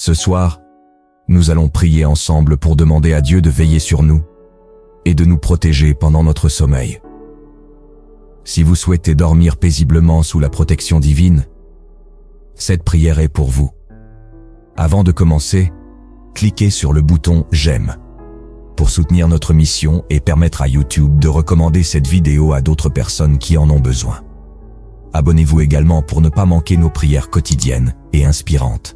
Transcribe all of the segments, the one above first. Ce soir, nous allons prier ensemble pour demander à Dieu de veiller sur nous et de nous protéger pendant notre sommeil. Si vous souhaitez dormir paisiblement sous la protection divine, cette prière est pour vous. Avant de commencer, cliquez sur le bouton « J'aime » pour soutenir notre mission et permettre à YouTube de recommander cette vidéo à d'autres personnes qui en ont besoin. Abonnez-vous également pour ne pas manquer nos prières quotidiennes et inspirantes.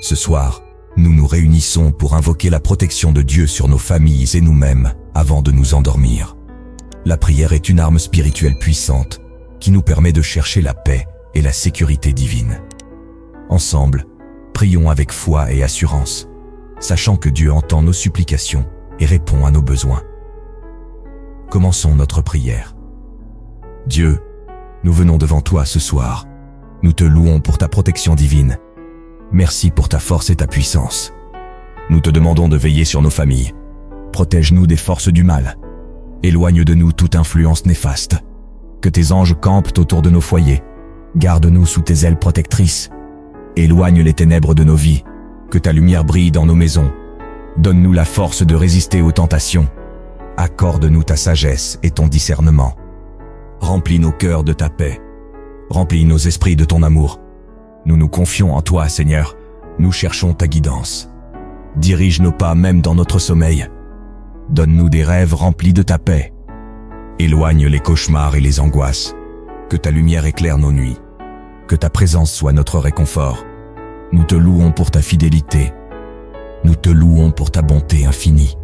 Ce soir, nous nous réunissons pour invoquer la protection de Dieu sur nos familles et nous-mêmes avant de nous endormir. La prière est une arme spirituelle puissante qui nous permet de chercher la paix et la sécurité divine. Ensemble, prions avec foi et assurance, sachant que Dieu entend nos supplications et répond à nos besoins. Commençons notre prière. Dieu, nous venons devant toi ce soir. Nous te louons pour ta protection divine. Merci pour ta force et ta puissance. Nous te demandons de veiller sur nos familles. Protège-nous des forces du mal. Éloigne de nous toute influence néfaste. Que tes anges campent autour de nos foyers. Garde-nous sous tes ailes protectrices. Éloigne les ténèbres de nos vies. Que ta lumière brille dans nos maisons. Donne-nous la force de résister aux tentations. Accorde-nous ta sagesse et ton discernement. Remplis nos cœurs de ta paix. Remplis nos esprits de ton amour. Nous nous confions en toi, Seigneur. Nous cherchons ta guidance. Dirige nos pas même dans notre sommeil. Donne-nous des rêves remplis de ta paix. Éloigne les cauchemars et les angoisses. Que ta lumière éclaire nos nuits. Que ta présence soit notre réconfort. Nous te louons pour ta fidélité. Nous te louons pour ta bonté infinie.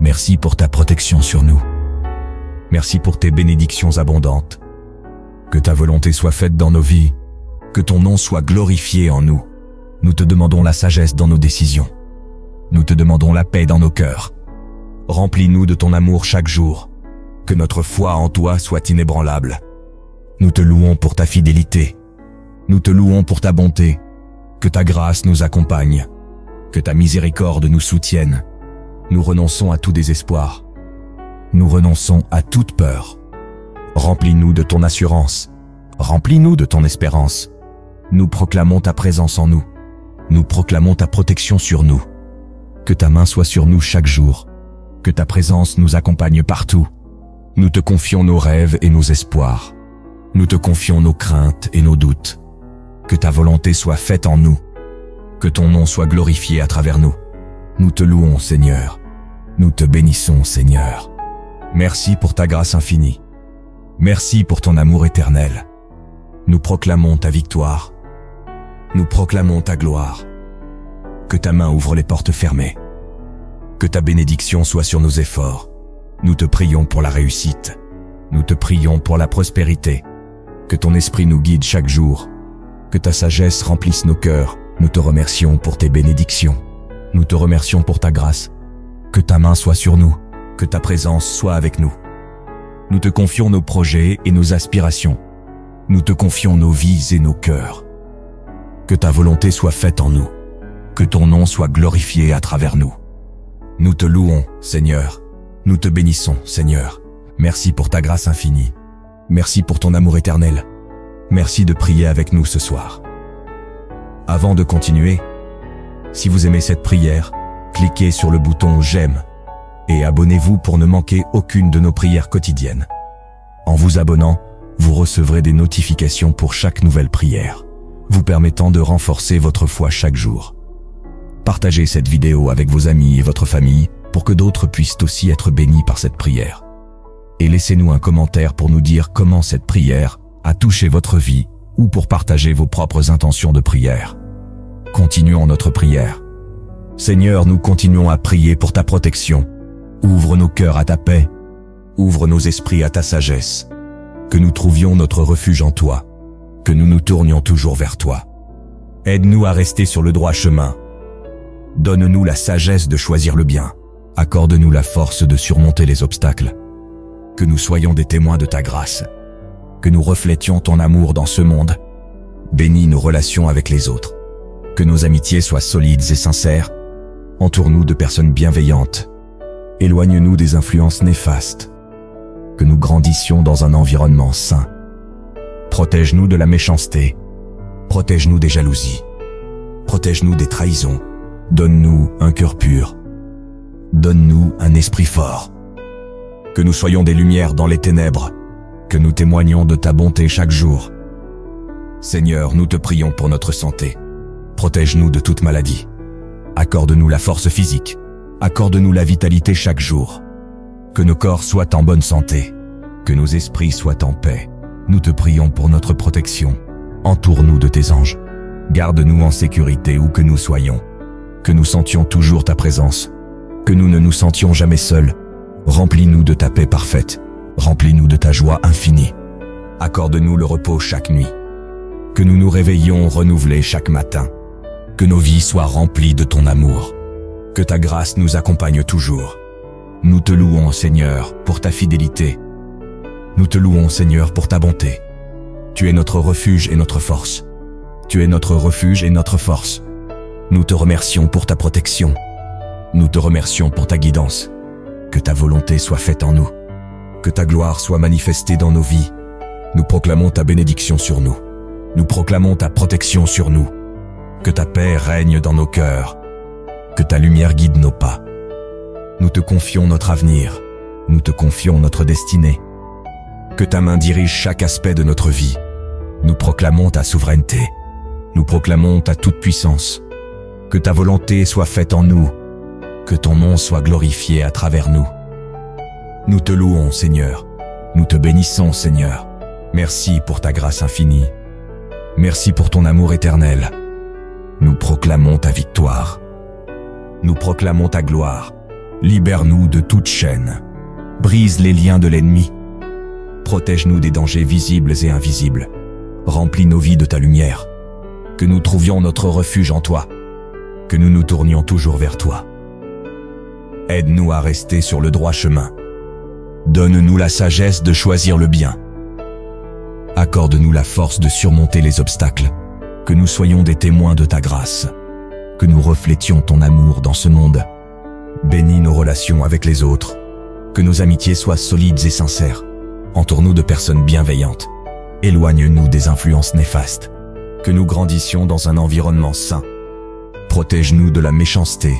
Merci pour ta protection sur nous. Merci pour tes bénédictions abondantes. Que ta volonté soit faite dans nos vies. Que ton nom soit glorifié en nous. Nous te demandons la sagesse dans nos décisions. Nous te demandons la paix dans nos cœurs. Remplis-nous de ton amour chaque jour. Que notre foi en toi soit inébranlable. Nous te louons pour ta fidélité. Nous te louons pour ta bonté. Que ta grâce nous accompagne. Que ta miséricorde nous soutienne. Nous renonçons à tout désespoir. Nous renonçons à toute peur. Remplis-nous de ton assurance. Remplis-nous de ton espérance. Nous proclamons ta présence en nous. Nous proclamons ta protection sur nous. Que ta main soit sur nous chaque jour. Que ta présence nous accompagne partout. Nous te confions nos rêves et nos espoirs. Nous te confions nos craintes et nos doutes. Que ta volonté soit faite en nous. Que ton nom soit glorifié à travers nous. Nous te louons, Seigneur. Nous te bénissons, Seigneur. Merci pour ta grâce infinie. Merci pour ton amour éternel. Nous proclamons ta victoire. Nous proclamons ta gloire. Que ta main ouvre les portes fermées. Que ta bénédiction soit sur nos efforts. Nous te prions pour la réussite. Nous te prions pour la prospérité. Que ton esprit nous guide chaque jour. Que ta sagesse remplisse nos cœurs. Nous te remercions pour tes bénédictions. Nous te remercions pour ta grâce. Que ta main soit sur nous. Que ta présence soit avec nous. Nous te confions nos projets et nos aspirations. Nous te confions nos vies et nos cœurs. Que ta volonté soit faite en nous. Que ton nom soit glorifié à travers nous. Nous te louons, Seigneur. Nous te bénissons, Seigneur. Merci pour ta grâce infinie. Merci pour ton amour éternel. Merci de prier avec nous ce soir. Avant de continuer, si vous aimez cette prière, cliquez sur le bouton « J'aime » et abonnez-vous pour ne manquer aucune de nos prières quotidiennes. En vous abonnant, vous recevrez des notifications pour chaque nouvelle prière, vous permettant de renforcer votre foi chaque jour. Partagez cette vidéo avec vos amis et votre famille pour que d'autres puissent aussi être bénis par cette prière. Et laissez-nous un commentaire pour nous dire comment cette prière a touché votre vie ou pour partager vos propres intentions de prière. Continuons notre prière. Seigneur, nous continuons à prier pour ta protection. Ouvre nos cœurs à ta paix. Ouvre nos esprits à ta sagesse. Que nous trouvions notre refuge en toi. Que nous nous tournions toujours vers toi. Aide-nous à rester sur le droit chemin. Donne-nous la sagesse de choisir le bien. Accorde-nous la force de surmonter les obstacles. Que nous soyons des témoins de ta grâce. Que nous reflétions ton amour dans ce monde. Bénis nos relations avec les autres. Que nos amitiés soient solides et sincères. Entoure-nous de personnes bienveillantes. Éloigne-nous des influences néfastes. Que nous grandissions dans un environnement sain. Protège-nous de la méchanceté. Protège-nous des jalousies. protège-nous des trahisons. Donne-nous un cœur pur. Donne-nous un esprit fort. Que nous soyons des lumières dans les ténèbres, que nous témoignions de ta bonté chaque jour. Seigneur, nous te prions pour notre santé. Protège-nous de toute maladie. Accorde-nous la force physique. Accorde-nous la vitalité chaque jour. Que nos corps soient en bonne santé. Que nos esprits soient en paix. Nous te prions pour notre protection. Entoure-nous de tes anges. Garde-nous en sécurité où que nous soyons. Que nous sentions toujours ta présence. Que nous ne nous sentions jamais seuls. Remplis-nous de ta paix parfaite. Remplis-nous de ta joie infinie. Accorde-nous le repos chaque nuit. Que nous nous réveillions renouvelés chaque matin. Que nos vies soient remplies de ton amour. Que ta grâce nous accompagne toujours. Nous te louons, Seigneur, pour ta fidélité. Nous te louons, Seigneur, pour ta bonté. Tu es notre refuge et notre force. Tu es notre refuge et notre force. Nous te remercions pour ta protection. Nous te remercions pour ta guidance. Que ta volonté soit faite en nous. Que ta gloire soit manifestée dans nos vies. Nous proclamons ta bénédiction sur nous. Nous proclamons ta protection sur nous. Que ta paix règne dans nos cœurs. Que ta lumière guide nos pas. Nous te confions notre avenir. Nous te confions notre destinée. Que ta main dirige chaque aspect de notre vie. Nous proclamons ta souveraineté. Nous proclamons ta toute-puissance. Que ta volonté soit faite en nous. Que ton nom soit glorifié à travers nous. Nous te louons, Seigneur. Nous te bénissons, Seigneur. Merci pour ta grâce infinie. Merci pour ton amour éternel. Nous proclamons ta victoire. Nous proclamons ta gloire. Libère-nous de toute chaîne. Brise les liens de l'ennemi. Protège-nous des dangers visibles et invisibles. Remplis nos vies de ta lumière. Que nous trouvions notre refuge en toi. Que nous nous tournions toujours vers toi. Aide-nous à rester sur le droit chemin. Donne-nous la sagesse de choisir le bien. Accorde-nous la force de surmonter les obstacles. Que nous soyons des témoins de ta grâce. Que nous reflétions ton amour dans ce monde. Bénis nos relations avec les autres. Que nos amitiés soient solides et sincères. Entoure-nous de personnes bienveillantes. Éloigne-nous des influences néfastes. Que nous grandissions dans un environnement sain. Protège-nous de la méchanceté.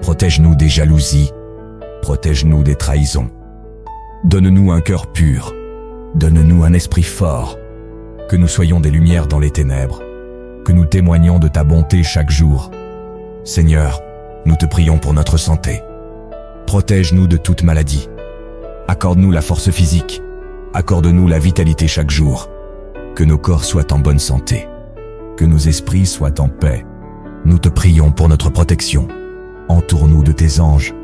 Protège-nous des jalousies. Protège-nous des trahisons. Donne-nous un cœur pur. Donne-nous un esprit fort. Que nous soyons des lumières dans les ténèbres. Que nous témoignions de ta bonté chaque jour. Seigneur, nous te prions pour notre santé. Protège-nous de toute maladie. Accorde-nous la force physique. Accorde-nous la vitalité chaque jour. Que nos corps soient en bonne santé. Que nos esprits soient en paix. Nous te prions pour notre protection. Entoure-nous de tes anges.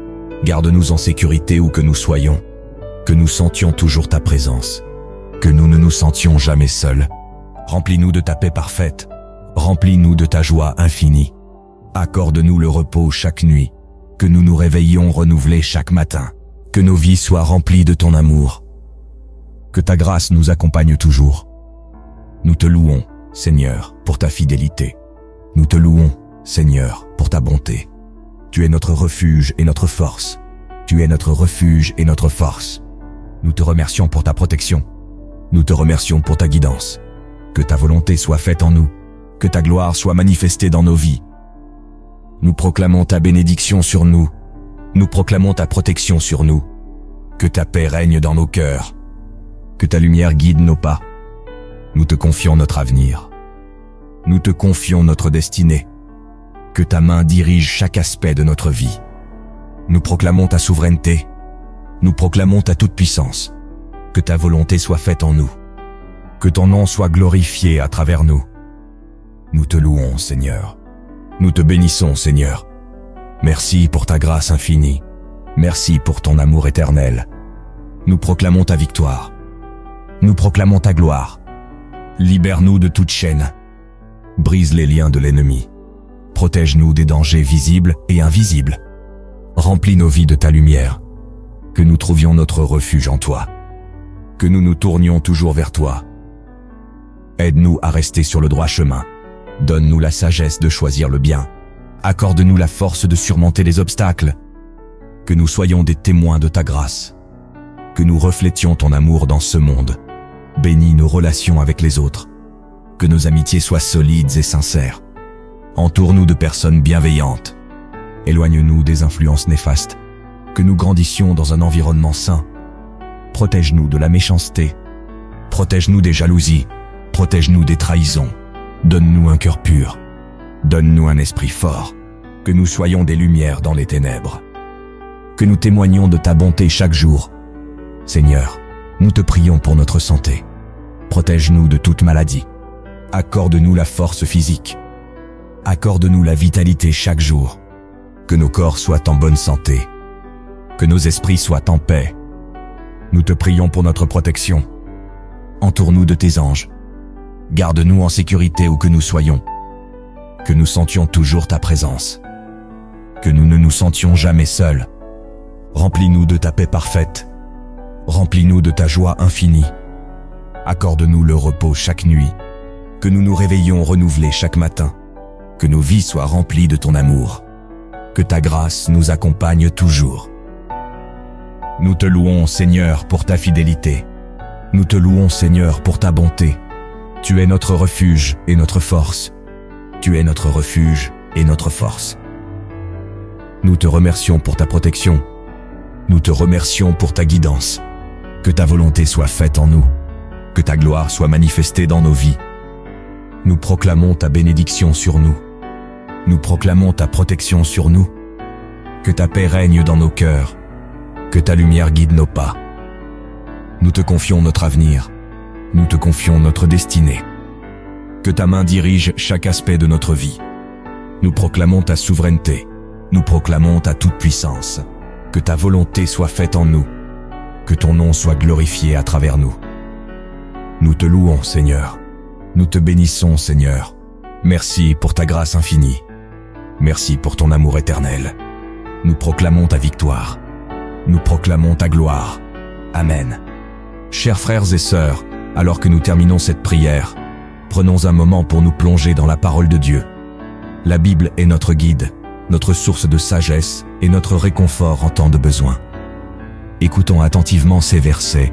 Garde-nous en sécurité où que nous soyons. Que nous sentions toujours ta présence. Que nous ne nous sentions jamais seuls. Remplis-nous de ta paix parfaite. Remplis-nous de ta joie infinie. Accorde-nous le repos chaque nuit. Que nous nous réveillions renouvelés chaque matin. Que nos vies soient remplies de ton amour. Que ta grâce nous accompagne toujours. Nous te louons, Seigneur, pour ta fidélité. Nous te louons, Seigneur, pour ta bonté. Tu es notre refuge et notre force. Tu es notre refuge et notre force. Nous te remercions pour ta protection. Nous te remercions pour ta guidance. Que ta volonté soit faite en nous. Que ta gloire soit manifestée dans nos vies. Nous proclamons ta bénédiction sur nous. Nous proclamons ta protection sur nous. Que ta paix règne dans nos cœurs. Que ta lumière guide nos pas. Nous te confions notre avenir. Nous te confions notre destinée. Que ta main dirige chaque aspect de notre vie. Nous proclamons ta souveraineté. Nous proclamons ta toute-puissance. Que ta volonté soit faite en nous. Que ton nom soit glorifié à travers nous. Nous te louons, Seigneur. Nous te bénissons, Seigneur. Merci pour ta grâce infinie. Merci pour ton amour éternel. Nous proclamons ta victoire. Nous proclamons ta gloire. Libère-nous de toute chaîne. Brise les liens de l'ennemi. Protège-nous des dangers visibles et invisibles. Remplis nos vies de ta lumière. Que nous trouvions notre refuge en toi. Que nous nous tournions toujours vers toi. Aide-nous à rester sur le droit chemin. Donne-nous la sagesse de choisir le bien. Accorde-nous la force de surmonter les obstacles. Que nous soyons des témoins de ta grâce. Que nous reflétions ton amour dans ce monde. Bénis nos relations avec les autres. Que nos amitiés soient solides et sincères. entoure-nous de personnes bienveillantes. Éloigne-nous des influences néfastes, que nous grandissions dans un environnement sain. Protège-nous de la méchanceté. Protège-nous des jalousies. Protège-nous des trahisons. Donne-nous un cœur pur. Donne-nous un esprit fort. Que nous soyons des lumières dans les ténèbres. Que nous témoignions de ta bonté chaque jour. Seigneur, nous te prions pour notre santé. Protège-nous de toute maladie. Accorde-nous la force physique. Accorde-nous la vitalité chaque jour. Que nos corps soient en bonne santé. Que nos esprits soient en paix. Nous te prions pour notre protection. Entoure-nous de tes anges. Garde-nous en sécurité où que nous soyons. Que nous sentions toujours ta présence. Que nous ne nous sentions jamais seuls. Remplis-nous de ta paix parfaite. Remplis-nous de ta joie infinie. Accorde-nous le repos chaque nuit. Que nous nous réveillions renouvelés chaque matin. Que nos vies soient remplies de ton amour. Que ta grâce nous accompagne toujours. Nous te louons, Seigneur, pour ta fidélité. Nous te louons, Seigneur, pour ta bonté. Tu es notre refuge et notre force. Tu es notre refuge et notre force. Nous te remercions pour ta protection. Nous te remercions pour ta guidance. Que ta volonté soit faite en nous. Que ta gloire soit manifestée dans nos vies. Nous proclamons ta bénédiction sur nous. Nous proclamons ta protection sur nous. Que ta paix règne dans nos cœurs. Que ta lumière guide nos pas. Nous te confions notre avenir. Nous te confions notre destinée. Que ta main dirige chaque aspect de notre vie. Nous proclamons ta souveraineté. Nous proclamons ta toute-puissance. Que ta volonté soit faite en nous. Que ton nom soit glorifié à travers nous. Nous te louons, Seigneur. Nous te bénissons, Seigneur. Merci pour ta grâce infinie. Merci pour ton amour éternel. Nous proclamons ta victoire. Nous proclamons ta gloire. Amen. Chers frères et sœurs, alors que nous terminons cette prière, prenons un moment pour nous plonger dans la parole de Dieu. La Bible est notre guide, notre source de sagesse et notre réconfort en temps de besoin. Écoutons attentivement ces versets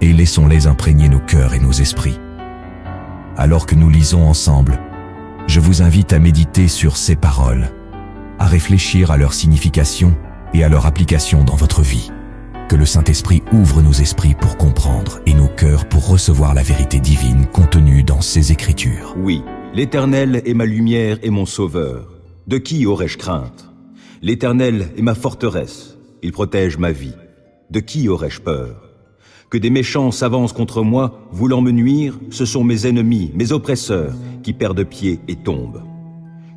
et laissons-les imprégner nos cœurs et nos esprits. Alors que nous lisons ensemble, je vous invite à méditer sur ces paroles, à réfléchir à leur signification et à leur application dans votre vie. Que le Saint-Esprit ouvre nos esprits pour comprendre et nos cœurs pour recevoir la vérité divine contenue dans ces Écritures. Oui, l'Éternel est ma lumière et mon sauveur. De qui aurais-je crainte? L'Éternel est ma forteresse. Il protège ma vie. De qui aurais-je peur? Que des méchants s'avancent contre moi, voulant me nuire, ce sont mes ennemis, mes oppresseurs, qui perdent pied et tombent.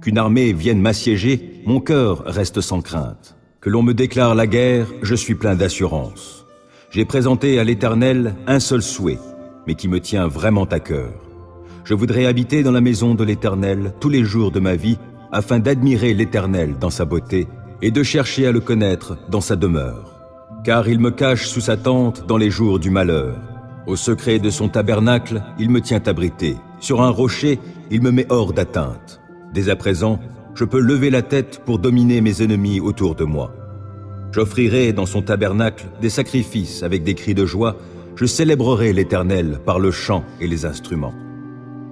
Qu'une armée vienne m'assiéger, mon cœur reste sans crainte. Que l'on me déclare la guerre, je suis plein d'assurance. J'ai présenté à l'Éternel un seul souhait, mais qui me tient vraiment à cœur. Je voudrais habiter dans la maison de l'Éternel tous les jours de ma vie, afin d'admirer l'Éternel dans sa beauté et de chercher à le connaître dans sa demeure. Car il me cache sous sa tente dans les jours du malheur. Au secret de son tabernacle, il me tient abrité. Sur un rocher, il me met hors d'atteinte. Dès à présent, je peux lever la tête pour dominer mes ennemis autour de moi. J'offrirai dans son tabernacle des sacrifices avec des cris de joie. Je célébrerai l'Éternel par le chant et les instruments.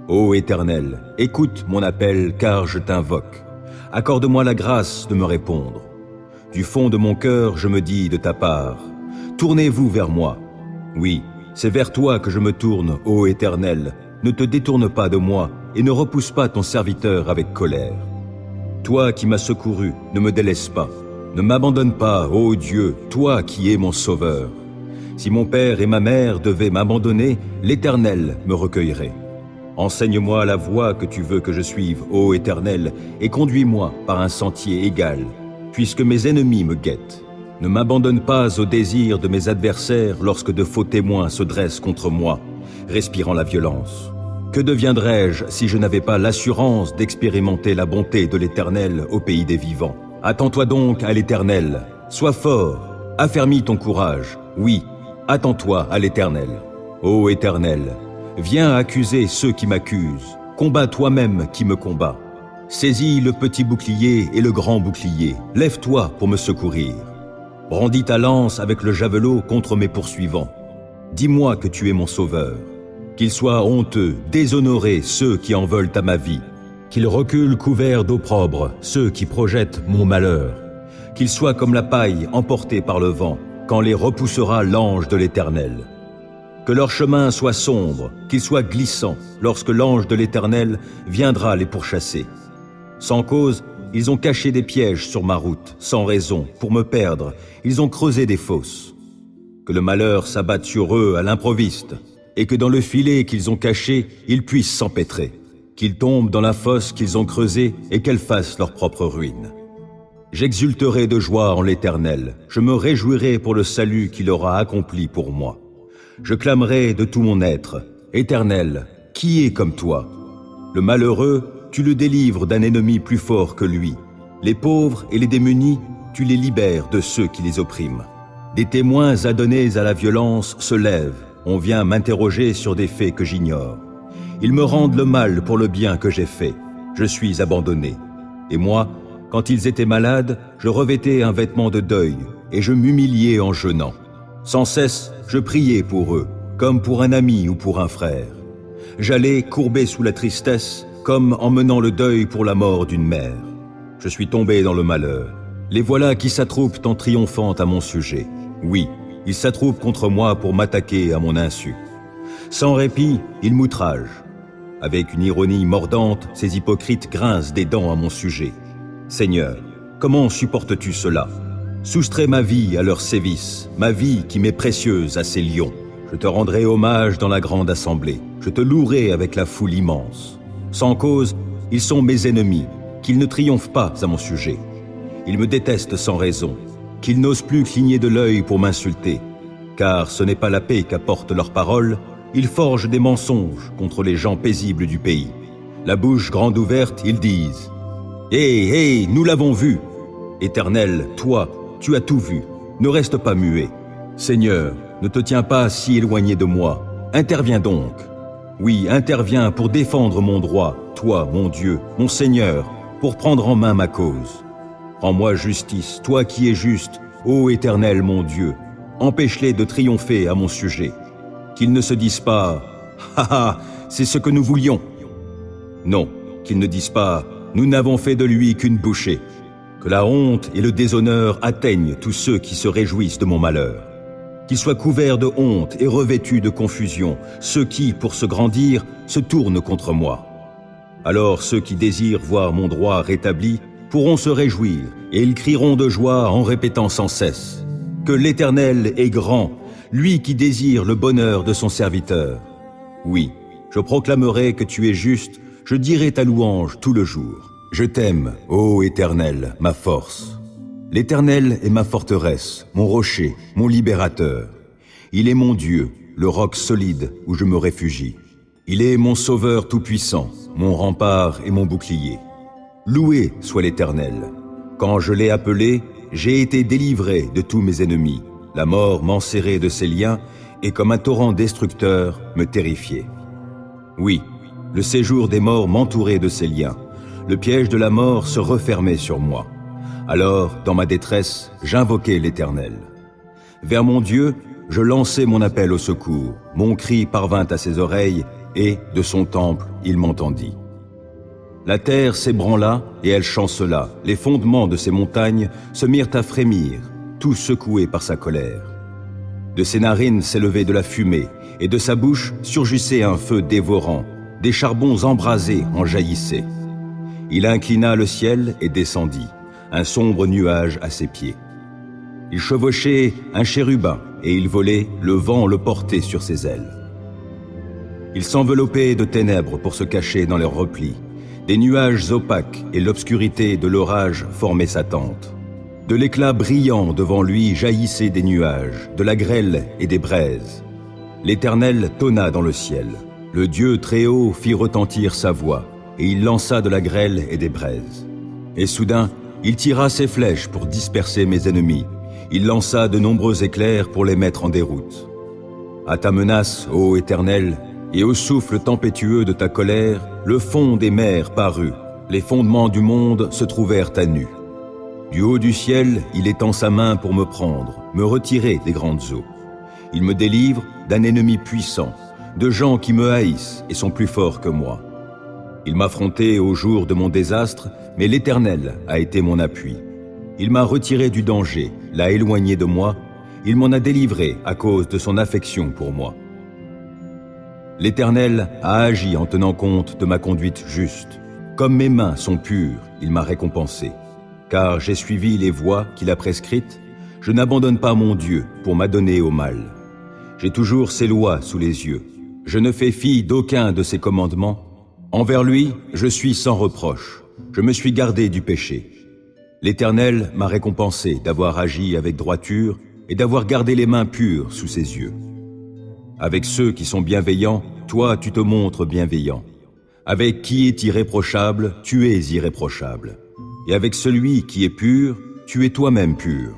Ô Éternel, écoute mon appel car je t'invoque. Accorde-moi la grâce de me répondre. Du fond de mon cœur, je me dis de ta part, tournez-vous vers moi. Oui, c'est vers toi que je me tourne, ô Éternel. Ne te détourne pas de moi et ne repousse pas ton serviteur avec colère. Toi qui m'as secouru, ne me délaisse pas. Ne m'abandonne pas, ô Dieu, toi qui es mon sauveur. Si mon père et ma mère devaient m'abandonner, l'Éternel me recueillerait. Enseigne-moi la voie que tu veux que je suive, ô Éternel, et conduis-moi par un sentier égal, puisque mes ennemis me guettent. Ne m'abandonne pas au désir de mes adversaires lorsque de faux témoins se dressent contre moi, respirant la violence. Que deviendrais-je si je n'avais pas l'assurance d'expérimenter la bonté de l'Éternel au pays des vivants? Attends-toi donc à l'Éternel. Sois fort, affermis ton courage. Oui, attends-toi à l'Éternel. Ô Éternel, viens accuser ceux qui m'accusent. Combats toi-même qui me combats. Saisis le petit bouclier et le grand bouclier. Lève-toi pour me secourir. Brandis ta lance avec le javelot contre mes poursuivants. Dis-moi que tu es mon sauveur. Qu'ils soient honteux, déshonorés ceux qui en veulent à ma vie. qu'ils reculent couverts d'opprobre, ceux qui projettent mon malheur, qu'ils soient comme la paille emportée par le vent, quand les repoussera l'ange de l'Éternel. Que leur chemin soit sombre, qu'il soit glissant, lorsque l'ange de l'Éternel viendra les pourchasser. Sans cause, ils ont caché des pièges sur ma route, sans raison, pour me perdre, ils ont creusé des fosses. Que le malheur s'abatte sur eux à l'improviste, et que dans le filet qu'ils ont caché, ils puissent s'empêtrer, qu'ils tombent dans la fosse qu'ils ont creusée et qu'elles fassent leur propre ruine. J'exulterai de joie en l'Éternel, je me réjouirai pour le salut qu'il aura accompli pour moi. Je clamerai de tout mon être, Éternel, qui est comme toi? Le malheureux, tu le délivres d'un ennemi plus fort que lui. Les pauvres et les démunis, tu les libères de ceux qui les oppriment. Des témoins adonnés à la violence se lèvent, on vient m'interroger sur des faits que j'ignore. Ils me rendent le mal pour le bien que j'ai fait, je suis abandonné. Et moi, quand ils étaient malades, je revêtais un vêtement de deuil, et je m'humiliais en jeûnant. Sans cesse, je priais pour eux, comme pour un ami ou pour un frère. J'allais courbé sous la tristesse, comme en menant le deuil pour la mort d'une mère. Je suis tombé dans le malheur. Les voilà qui s'attroupent en triomphant à mon sujet. Oui, ils s'attroupent contre moi pour m'attaquer à mon insu. Sans répit, ils m'outragent. Avec une ironie mordante, ces hypocrites grincent des dents à mon sujet. Seigneur, comment supportes-tu cela? Soustrais ma vie à leurs sévices, ma vie qui m'est précieuse à ces lions. Je te rendrai hommage dans la grande assemblée, je te louerai avec la foule immense. Sans cause, ils sont mes ennemis, qu'ils ne triomphent pas à mon sujet. Ils me détestent sans raison, qu'ils n'osent plus cligner de l'œil pour m'insulter. Car ce n'est pas la paix qu'apportent leurs paroles, ils forgent des mensonges contre les gens paisibles du pays. La bouche grande ouverte, ils disent: « Hé, nous l'avons vu ! » Éternel, toi, tu as tout vu, ne reste pas muet. Seigneur, ne te tiens pas si éloigné de moi, interviens donc. Oui, interviens pour défendre mon droit, toi, mon Dieu, mon Seigneur, pour prendre en main ma cause. Rends-moi justice, toi qui es juste, ô Éternel, mon Dieu, empêche-les de triompher à mon sujet. Qu'ils ne se disent pas: « Ah ah, c'est ce que nous voulions !» Non, qu'ils ne disent pas: nous n'avons fait de lui qu'une bouchée. Que la honte et le déshonneur atteignent tous ceux qui se réjouissent de mon malheur. Qu'ils soient couverts de honte et revêtus de confusion, ceux qui, pour se grandir, se tournent contre moi. Alors ceux qui désirent voir mon droit rétabli pourront se réjouir, et ils crieront de joie en répétant sans cesse: que l'Éternel est grand, lui qui désire le bonheur de son serviteur. Oui, je proclamerai que tu es juste, je dirai ta louange tout le jour. Je t'aime, ô Éternel, ma force. L'Éternel est ma forteresse, mon rocher, mon libérateur. Il est mon Dieu, le roc solide où je me réfugie. Il est mon sauveur tout-puissant, mon rempart et mon bouclier. Loué soit l'Éternel. Quand je l'ai appelé, j'ai été délivré de tous mes ennemis. La mort m'enserrait de ses liens et comme un torrent destructeur me terrifiait. Oui, le séjour des morts m'entourait de ses liens. Le piège de la mort se refermait sur moi. Alors, dans ma détresse, j'invoquai l'Éternel. Vers mon Dieu, je lançai mon appel au secours. Mon cri parvint à ses oreilles et, de son temple, il m'entendit. La terre s'ébranla et elle chancela. Les fondements de ses montagnes se mirent à frémir, tout secoués par sa colère. De ses narines s'élevait de la fumée et de sa bouche surgissait un feu dévorant. Des charbons embrasés en jaillissaient. Il inclina le ciel et descendit, un sombre nuage à ses pieds. Il chevauchait un chérubin et il volait, le vent le portait sur ses ailes. Il s'enveloppait de ténèbres pour se cacher dans leurs replis. Des nuages opaques et l'obscurité de l'orage formaient sa tente. De l'éclat brillant devant lui jaillissaient des nuages, de la grêle et des braises. L'Éternel tonna dans le ciel. Le Dieu Très-Haut fit retentir sa voix, et il lança de la grêle et des braises. Et soudain, il tira ses flèches pour disperser mes ennemis. Il lança de nombreux éclairs pour les mettre en déroute. À ta menace, ô Éternel, et au souffle tempétueux de ta colère, le fond des mers parut, les fondements du monde se trouvèrent à nu. Du haut du ciel, il étend sa main pour me prendre, me retirer des grandes eaux. Il me délivre d'un ennemi puissant, de gens qui me haïssent et sont plus forts que moi. Il m'affrontait au jour de mon désastre, mais l'Éternel a été mon appui. Il m'a retiré du danger, l'a éloigné de moi, il m'en a délivré à cause de son affection pour moi. L'Éternel a agi en tenant compte de ma conduite juste. Comme mes mains sont pures, il m'a récompensé. Car j'ai suivi les voies qu'il a prescrites, je n'abandonne pas mon Dieu pour m'adonner au mal. J'ai toujours ses lois sous les yeux. Je ne fais fi d'aucun de ses commandements. Envers lui, je suis sans reproche. Je me suis gardé du péché. L'Éternel m'a récompensé d'avoir agi avec droiture et d'avoir gardé les mains pures sous ses yeux. Avec ceux qui sont bienveillants, toi tu te montres bienveillant. Avec qui est irréprochable, tu es irréprochable. Et avec celui qui est pur, tu es toi-même pur.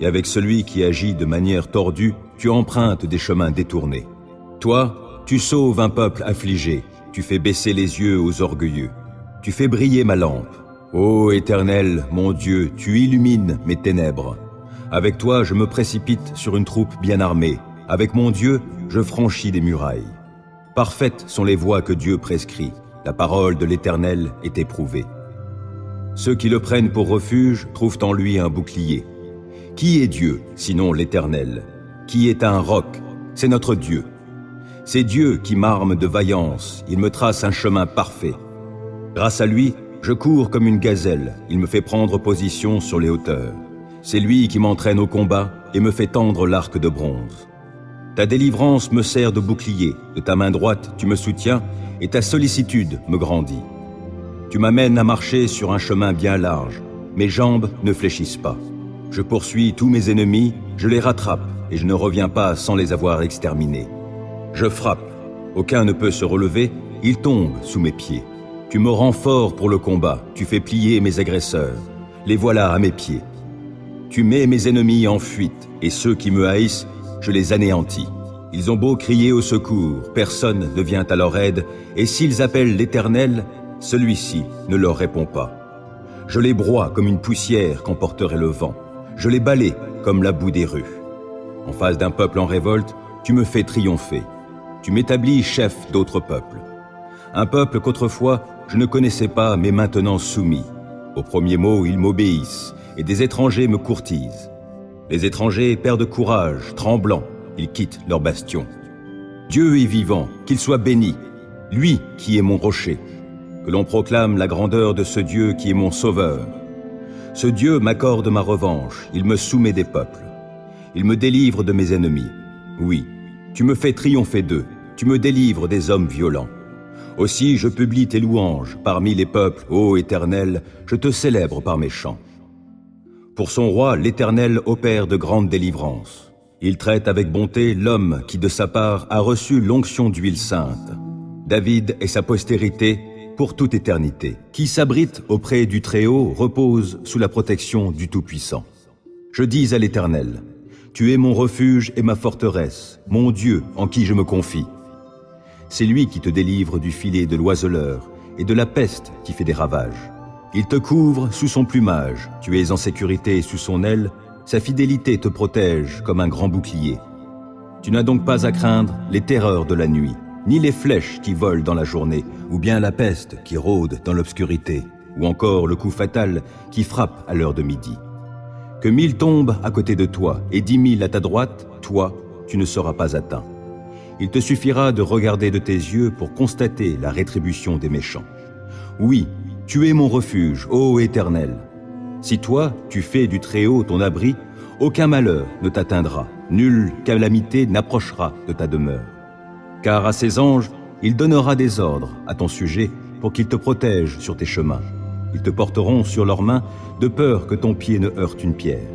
Et avec celui qui agit de manière tordue, tu empruntes des chemins détournés. Toi, tu sauves un peuple affligé, tu fais baisser les yeux aux orgueilleux. Tu fais briller ma lampe. Ô Éternel, mon Dieu, tu illumines mes ténèbres. Avec toi, je me précipite sur une troupe bien armée. Avec mon Dieu, je franchis des murailles. Parfaites sont les voies que Dieu prescrit. La parole de l'Éternel est éprouvée. Ceux qui le prennent pour refuge trouvent en lui un bouclier. Qui est Dieu, sinon l'Éternel? Qui est un roc? C'est notre Dieu. C'est Dieu qui m'arme de vaillance. Il me trace un chemin parfait. Grâce à lui, je cours comme une gazelle, il me fait prendre position sur les hauteurs. C'est lui qui m'entraîne au combat et me fait tendre l'arc de bronze. Ta délivrance me sert de bouclier, de ta main droite tu me soutiens et ta sollicitude me grandit. Tu m'amènes à marcher sur un chemin bien large, mes jambes ne fléchissent pas. Je poursuis tous mes ennemis, je les rattrape et je ne reviens pas sans les avoir exterminés. Je frappe, aucun ne peut se relever, ils tombent sous mes pieds. Tu me rends fort pour le combat, tu fais plier mes agresseurs. Les voilà à mes pieds. Tu mets mes ennemis en fuite, et ceux qui me haïssent, je les anéantis. Ils ont beau crier au secours, personne ne vient à leur aide, et s'ils appellent l'Éternel, celui-ci ne leur répond pas. Je les broie comme une poussière qu'emporterait le vent. Je les balaie comme la boue des rues. En face d'un peuple en révolte, tu me fais triompher. Tu m'établis chef d'autres peuples. Un peuple qu'autrefois, je ne connaissais pas, mais maintenant soumis. Au premier mot, ils m'obéissent, et des étrangers me courtisent. Les étrangers perdent courage, tremblants, ils quittent leur bastion. Dieu est vivant, qu'il soit béni, lui qui est mon rocher. Que l'on proclame la grandeur de ce Dieu qui est mon sauveur. Ce Dieu m'accorde ma revanche, il me soumet des peuples. Il me délivre de mes ennemis. Oui, tu me fais triompher d'eux, tu me délivres des hommes violents. Aussi je publie tes louanges parmi les peuples, ô Éternel, je te célèbre par mes chants. Pour son roi, l'Éternel opère de grandes délivrances. Il traite avec bonté l'homme qui, de sa part, a reçu l'onction d'huile sainte. David et sa postérité, pour toute éternité, qui s'abrite auprès du Très-Haut, repose sous la protection du Tout-Puissant. Je dis à l'Éternel, tu es mon refuge et ma forteresse, mon Dieu en qui je me confie. C'est lui qui te délivre du filet de l'oiseleur et de la peste qui fait des ravages. Il te couvre sous son plumage, tu es en sécurité sous son aile, sa fidélité te protège comme un grand bouclier. Tu n'as donc pas à craindre les terreurs de la nuit, ni les flèches qui volent dans la journée, ou bien la peste qui rôde dans l'obscurité, ou encore le coup fatal qui frappe à l'heure de midi. Que 1000 tombent à côté de toi et 10 000 à ta droite, toi, tu ne seras pas atteint. Il te suffira de regarder de tes yeux pour constater la rétribution des méchants. Oui, tu es mon refuge, ô Éternel. Si toi, tu fais du Très-Haut ton abri, aucun malheur ne t'atteindra, nulle calamité n'approchera de ta demeure. Car à ses anges, il donnera des ordres à ton sujet pour qu'ils te protègent sur tes chemins. Ils te porteront sur leurs mains de peur que ton pied ne heurte une pierre.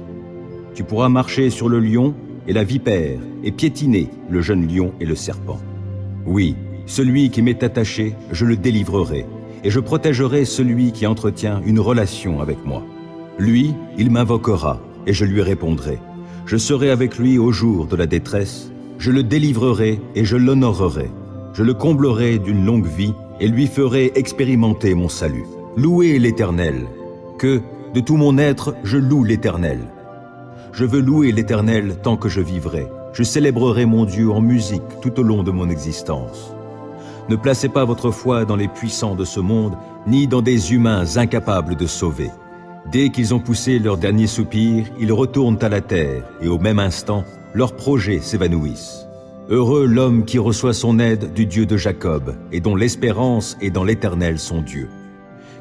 Tu pourras marcher sur le lion et la vipère et piétiner le jeune lion et le serpent. Oui, celui qui m'est attaché, je le délivrerai. Et je protégerai celui qui entretient une relation avec moi. Lui, il m'invoquera, et je lui répondrai. Je serai avec lui au jour de la détresse, je le délivrerai et je l'honorerai. Je le comblerai d'une longue vie et lui ferai expérimenter mon salut. Louez l'Éternel, que, de tout mon être, je loue l'Éternel. Je veux louer l'Éternel tant que je vivrai. Je célébrerai mon Dieu en musique tout au long de mon existence. Ne placez pas votre foi dans les puissants de ce monde, ni dans des humains incapables de sauver. Dès qu'ils ont poussé leur dernier soupir, ils retournent à la terre, et au même instant, leurs projets s'évanouissent. Heureux l'homme qui reçoit son aide du Dieu de Jacob, et dont l'espérance est dans l'Éternel son Dieu.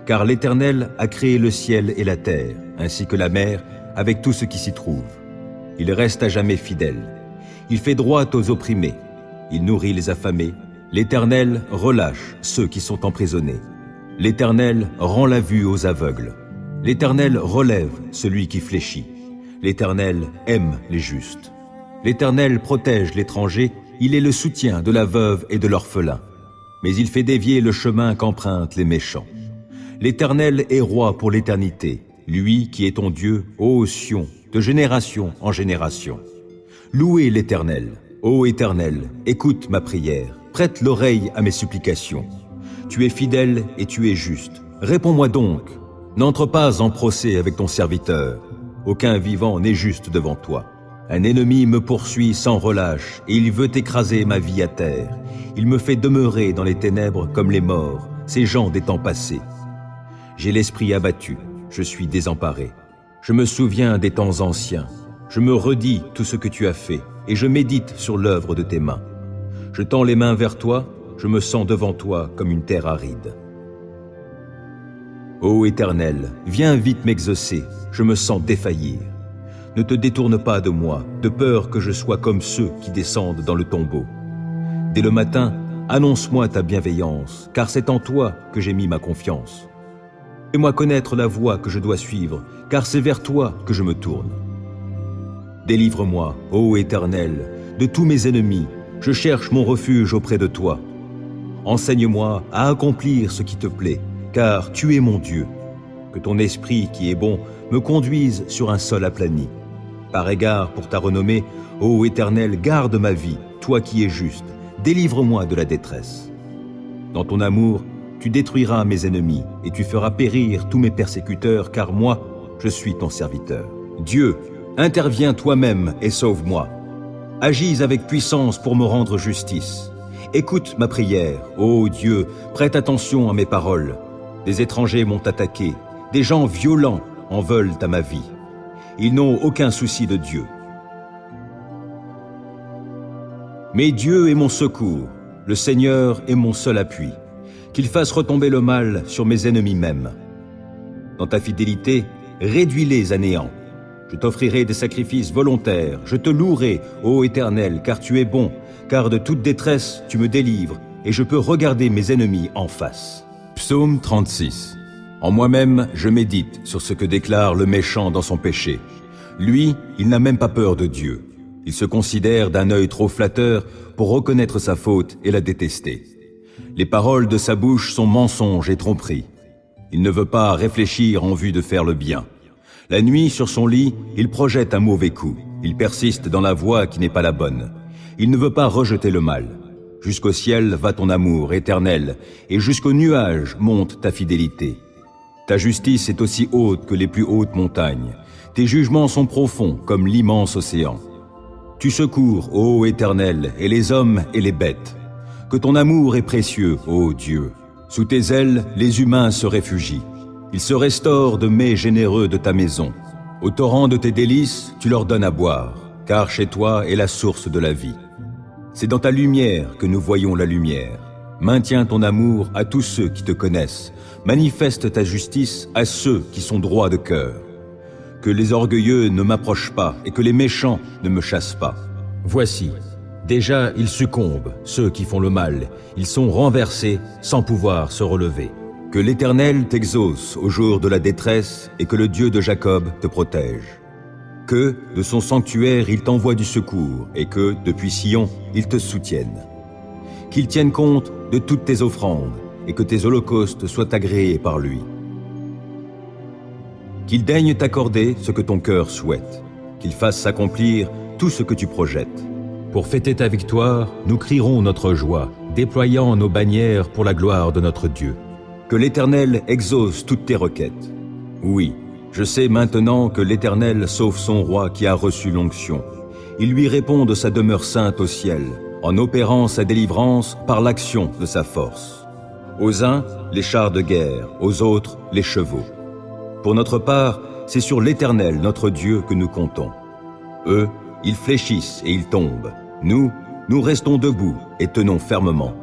Car l'Éternel a créé le ciel et la terre, ainsi que la mer, avec tout ce qui s'y trouve. Il reste à jamais fidèle. Il fait droit aux opprimés. Il nourrit les affamés. L'Éternel relâche ceux qui sont emprisonnés. L'Éternel rend la vue aux aveugles. L'Éternel relève celui qui fléchit. L'Éternel aime les justes. L'Éternel protège l'étranger. Il est le soutien de la veuve et de l'orphelin. Mais il fait dévier le chemin qu'empruntent les méchants. L'Éternel est roi pour l'éternité, lui qui est ton Dieu, ô Sion, de génération en génération. Louez l'Éternel, ô Éternel, écoute ma prière, prête l'oreille à mes supplications. Tu es fidèle et tu es juste, réponds-moi donc, n'entre pas en procès avec ton serviteur, aucun vivant n'est juste devant toi. Un ennemi me poursuit sans relâche et il veut écraser ma vie à terre, il me fait demeurer dans les ténèbres comme les morts, ces gens des temps passés. J'ai l'esprit abattu, je suis désemparé. Je me souviens des temps anciens. Je me redis tout ce que tu as fait, et je médite sur l'œuvre de tes mains. Je tends les mains vers toi, je me sens devant toi comme une terre aride. Ô Éternel, viens vite m'exaucer, je me sens défaillir. Ne te détourne pas de moi, de peur que je sois comme ceux qui descendent dans le tombeau. Dès le matin, annonce-moi ta bienveillance, car c'est en toi que j'ai mis ma confiance. Fais-moi connaître la voie que je dois suivre, car c'est vers toi que je me tourne. Délivre-moi, ô Éternel, de tous mes ennemis, je cherche mon refuge auprès de toi. Enseigne-moi à accomplir ce qui te plaît, car tu es mon Dieu. Que ton esprit qui est bon me conduise sur un sol aplani. Par égard pour ta renommée, ô Éternel, garde ma vie, toi qui es juste, délivre-moi de la détresse. Dans ton amour, tu détruiras mes ennemis et tu feras périr tous mes persécuteurs, car moi, je suis ton serviteur. Dieu, interviens toi-même et sauve-moi. Agis avec puissance pour me rendre justice. Écoute ma prière, ô Dieu, prête attention à mes paroles. Des étrangers m'ont attaqué, des gens violents en veulent à ma vie. Ils n'ont aucun souci de Dieu. Mais Dieu est mon secours, le Seigneur est mon seul appui. Qu'il fasse retomber le mal sur mes ennemis mêmes. Dans ta fidélité, réduis-les à néant. Je t'offrirai des sacrifices volontaires, je te louerai, ô Éternel, car tu es bon, car de toute détresse tu me délivres, et je peux regarder mes ennemis en face. Psaume 36. En moi-même, je médite sur ce que déclare le méchant dans son péché. Lui, il n'a même pas peur de Dieu. Il se considère d'un œil trop flatteur pour reconnaître sa faute et la détester. Les paroles de sa bouche sont mensonges et tromperies. Il ne veut pas réfléchir en vue de faire le bien. La nuit, sur son lit, il projette un mauvais coup. Il persiste dans la voie qui n'est pas la bonne. Il ne veut pas rejeter le mal. Jusqu'au ciel va ton amour éternel, et jusqu'aux nuages monte ta fidélité. Ta justice est aussi haute que les plus hautes montagnes. Tes jugements sont profonds comme l'immense océan. Tu secours, ô Éternel, et les hommes et les bêtes. Que ton amour est précieux, ô Dieu. Sous tes ailes, les humains se réfugient. Ils se restaurent de mets généreux de ta maison. Au torrent de tes délices, tu leur donnes à boire, car chez toi est la source de la vie. C'est dans ta lumière que nous voyons la lumière. Maintiens ton amour à tous ceux qui te connaissent. Manifeste ta justice à ceux qui sont droits de cœur. Que les orgueilleux ne m'approchent pas et que les méchants ne me chassent pas. Voici. Déjà, ils succombent, ceux qui font le mal. Ils sont renversés sans pouvoir se relever. Que l'Éternel t'exauce au jour de la détresse et que le Dieu de Jacob te protège. Que, de son sanctuaire, il t'envoie du secours et que, depuis Sion, il te soutienne. Qu'il tienne compte de toutes tes offrandes et que tes holocaustes soient agréés par lui. Qu'il daigne t'accorder ce que ton cœur souhaite. Qu'il fasse s'accomplir tout ce que tu projettes. Pour fêter ta victoire, nous crierons notre joie, déployant nos bannières pour la gloire de notre Dieu. Que l'Éternel exauce toutes tes requêtes. Oui, je sais maintenant que l'Éternel sauve son roi qui a reçu l'onction. Il lui répond de sa demeure sainte au ciel, en opérant sa délivrance par l'action de sa force. Aux uns, les chars de guerre, aux autres, les chevaux. Pour notre part, c'est sur l'Éternel, notre Dieu, que nous comptons. Eux, ils fléchissent et ils tombent. Nous, nous restons debout et tenons fermement.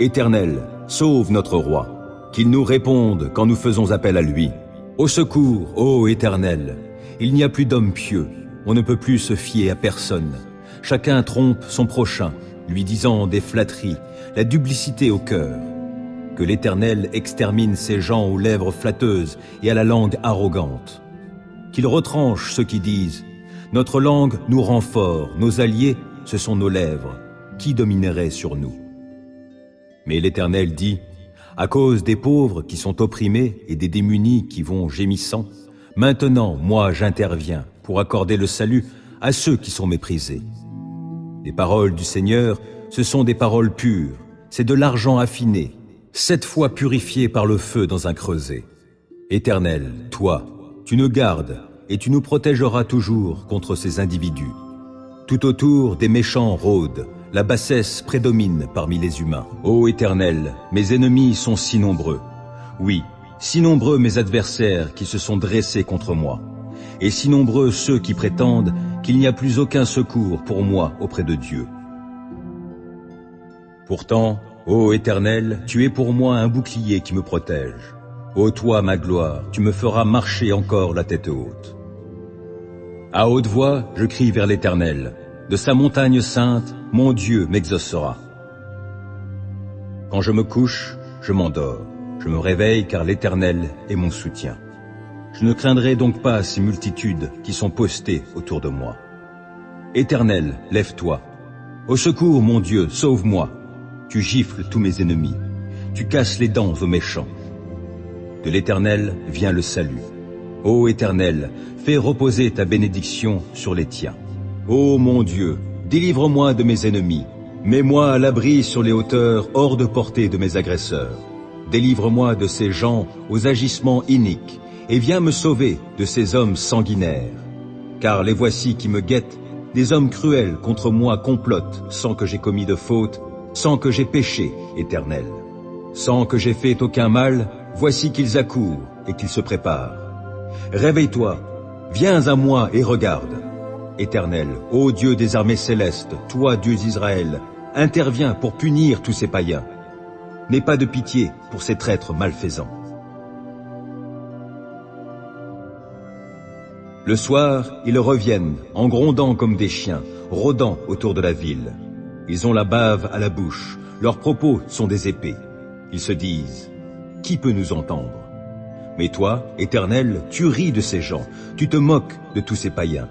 Éternel, sauve notre roi, qu'il nous réponde quand nous faisons appel à lui. Au secours, ô Éternel! Il n'y a plus d'homme pieux, on ne peut plus se fier à personne. Chacun trompe son prochain, lui disant des flatteries, la duplicité au cœur. Que l'Éternel extermine ces gens aux lèvres flatteuses et à la langue arrogante. Qu'il retranche ceux qui disent « Notre langue nous rend forts, nos alliés, ce sont nos lèvres. Qui dominerait sur nous ?» Mais l'Éternel dit: à cause des pauvres qui sont opprimés et des démunis qui vont gémissant, maintenant, moi, j'interviens pour accorder le salut à ceux qui sont méprisés. Les paroles du Seigneur, ce sont des paroles pures, c'est de l'argent affiné, 7 fois purifié par le feu dans un creuset. Éternel, toi, tu nous gardes et tu nous protégeras toujours contre ces individus. Tout autour, des méchants rôdent. La bassesse prédomine parmi les humains. Ô Éternel, mes ennemis sont si nombreux. Oui, si nombreux mes adversaires qui se sont dressés contre moi. Et si nombreux ceux qui prétendent qu'il n'y a plus aucun secours pour moi auprès de Dieu. Pourtant, ô Éternel, tu es pour moi un bouclier qui me protège. Ô toi, ma gloire, tu me feras marcher encore la tête haute. À haute voix, je crie vers l'Éternel. De sa montagne sainte, mon Dieu m'exaucera. Quand je me couche, je m'endors. Je me réveille car l'Éternel est mon soutien. Je ne craindrai donc pas ces multitudes qui sont postées autour de moi. Éternel, lève-toi. Au secours, mon Dieu, sauve-moi. Tu gifles tous mes ennemis. Tu casses les dents aux méchants. De l'Éternel vient le salut. Ô Éternel, fais reposer ta bénédiction sur les tiens. Ô mon Dieu, délivre-moi de mes ennemis. Mets-moi à l'abri sur les hauteurs, hors de portée de mes agresseurs. Délivre-moi de ces gens aux agissements iniques, et viens me sauver de ces hommes sanguinaires. Car les voici qui me guettent, des hommes cruels contre moi complotent, sans que j'ai commis de faute, sans que j'ai péché, Éternel. Sans que j'ai fait aucun mal, voici qu'ils accourent et qu'ils se préparent. Réveille-toi, viens à moi et regarde. Éternel, ô Dieu des armées célestes, toi, Dieu d'Israël, interviens pour punir tous ces païens. N'aie pas de pitié pour ces traîtres malfaisants. Le soir, ils reviennent, en grondant comme des chiens, rôdant autour de la ville. Ils ont la bave à la bouche, leurs propos sont des épées. Ils se disent « Qui peut nous entendre ?» Mais toi, Éternel, tu ris de ces gens, tu te moques de tous ces païens.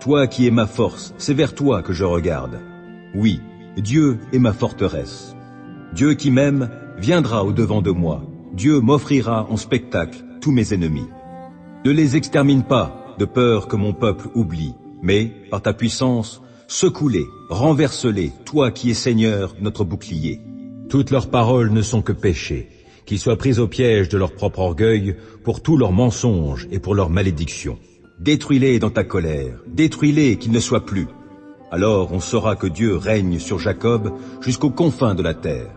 Toi qui es ma force, c'est vers toi que je regarde. Oui, Dieu est ma forteresse. Dieu qui m'aime viendra au-devant de moi. Dieu m'offrira en spectacle tous mes ennemis. Ne les extermine pas, de peur que mon peuple oublie. Mais, par ta puissance, secoue-les, renverse-les, toi qui es Seigneur, notre bouclier. Toutes leurs paroles ne sont que péché, qu'ils soient pris au piège de leur propre orgueil pour tous leurs mensonges et pour leurs malédictions. Détruis-les dans ta colère, détruis-les qu'ils ne soient plus. Alors on saura que Dieu règne sur Jacob jusqu'aux confins de la terre.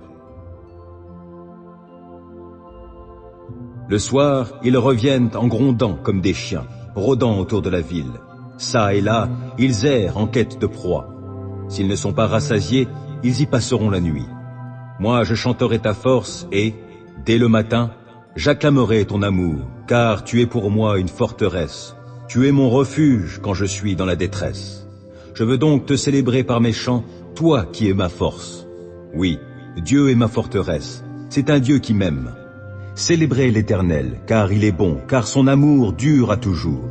Le soir, ils reviennent en grondant comme des chiens, rôdant autour de la ville. Ça et là, ils errent en quête de proie. S'ils ne sont pas rassasiés, ils y passeront la nuit. Moi, je chanterai ta force et, dès le matin, j'acclamerai ton amour, car tu es pour moi une forteresse. Tu es mon refuge quand je suis dans la détresse. Je veux donc te célébrer par mes chants, toi qui es ma force. Oui, Dieu est ma forteresse, c'est un Dieu qui m'aime. Célébrez l'Éternel, car il est bon, car son amour dure à toujours.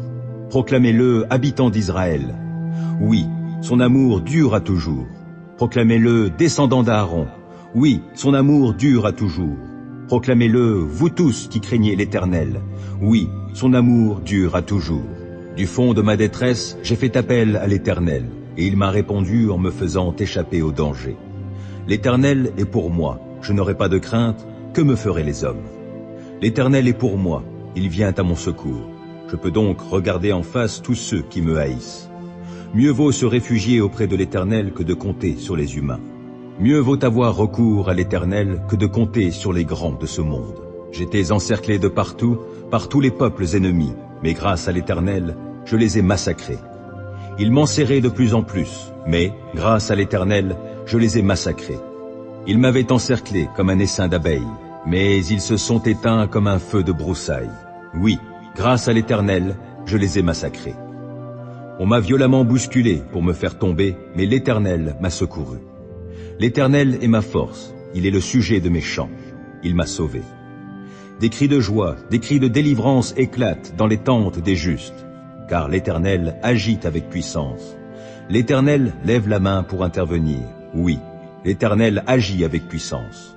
Proclamez-le, habitants d'Israël. Oui, son amour dure à toujours. Proclamez-le, descendants d'Aaron. Oui, son amour dure à toujours. Proclamez-le, vous tous qui craignez l'Éternel. Oui, son amour dure à toujours. Du fond de ma détresse, j'ai fait appel à l'Éternel, et il m'a répondu en me faisant échapper au danger. L'Éternel est pour moi, je n'aurai pas de crainte, que me feraient les hommes? L'Éternel est pour moi, il vient à mon secours. Je peux donc regarder en face tous ceux qui me haïssent. Mieux vaut se réfugier auprès de l'Éternel que de compter sur les humains. Mieux vaut avoir recours à l'Éternel que de compter sur les grands de ce monde. J'étais encerclé de partout, par tous les peuples ennemis, mais grâce à l'Éternel, je les ai massacrés. Ils m'enserraient de plus en plus, mais, grâce à l'Éternel, je les ai massacrés. Ils m'avaient encerclé comme un essaim d'abeilles, mais ils se sont éteints comme un feu de broussailles. Oui, grâce à l'Éternel, je les ai massacrés. On m'a violemment bousculé pour me faire tomber, mais l'Éternel m'a secouru. L'Éternel est ma force, il est le sujet de mes chants, il m'a sauvé. Des cris de joie, des cris de délivrance éclatent dans les tentes des justes, car l'Éternel agite avec puissance. L'Éternel lève la main pour intervenir. Oui, l'Éternel agit avec puissance.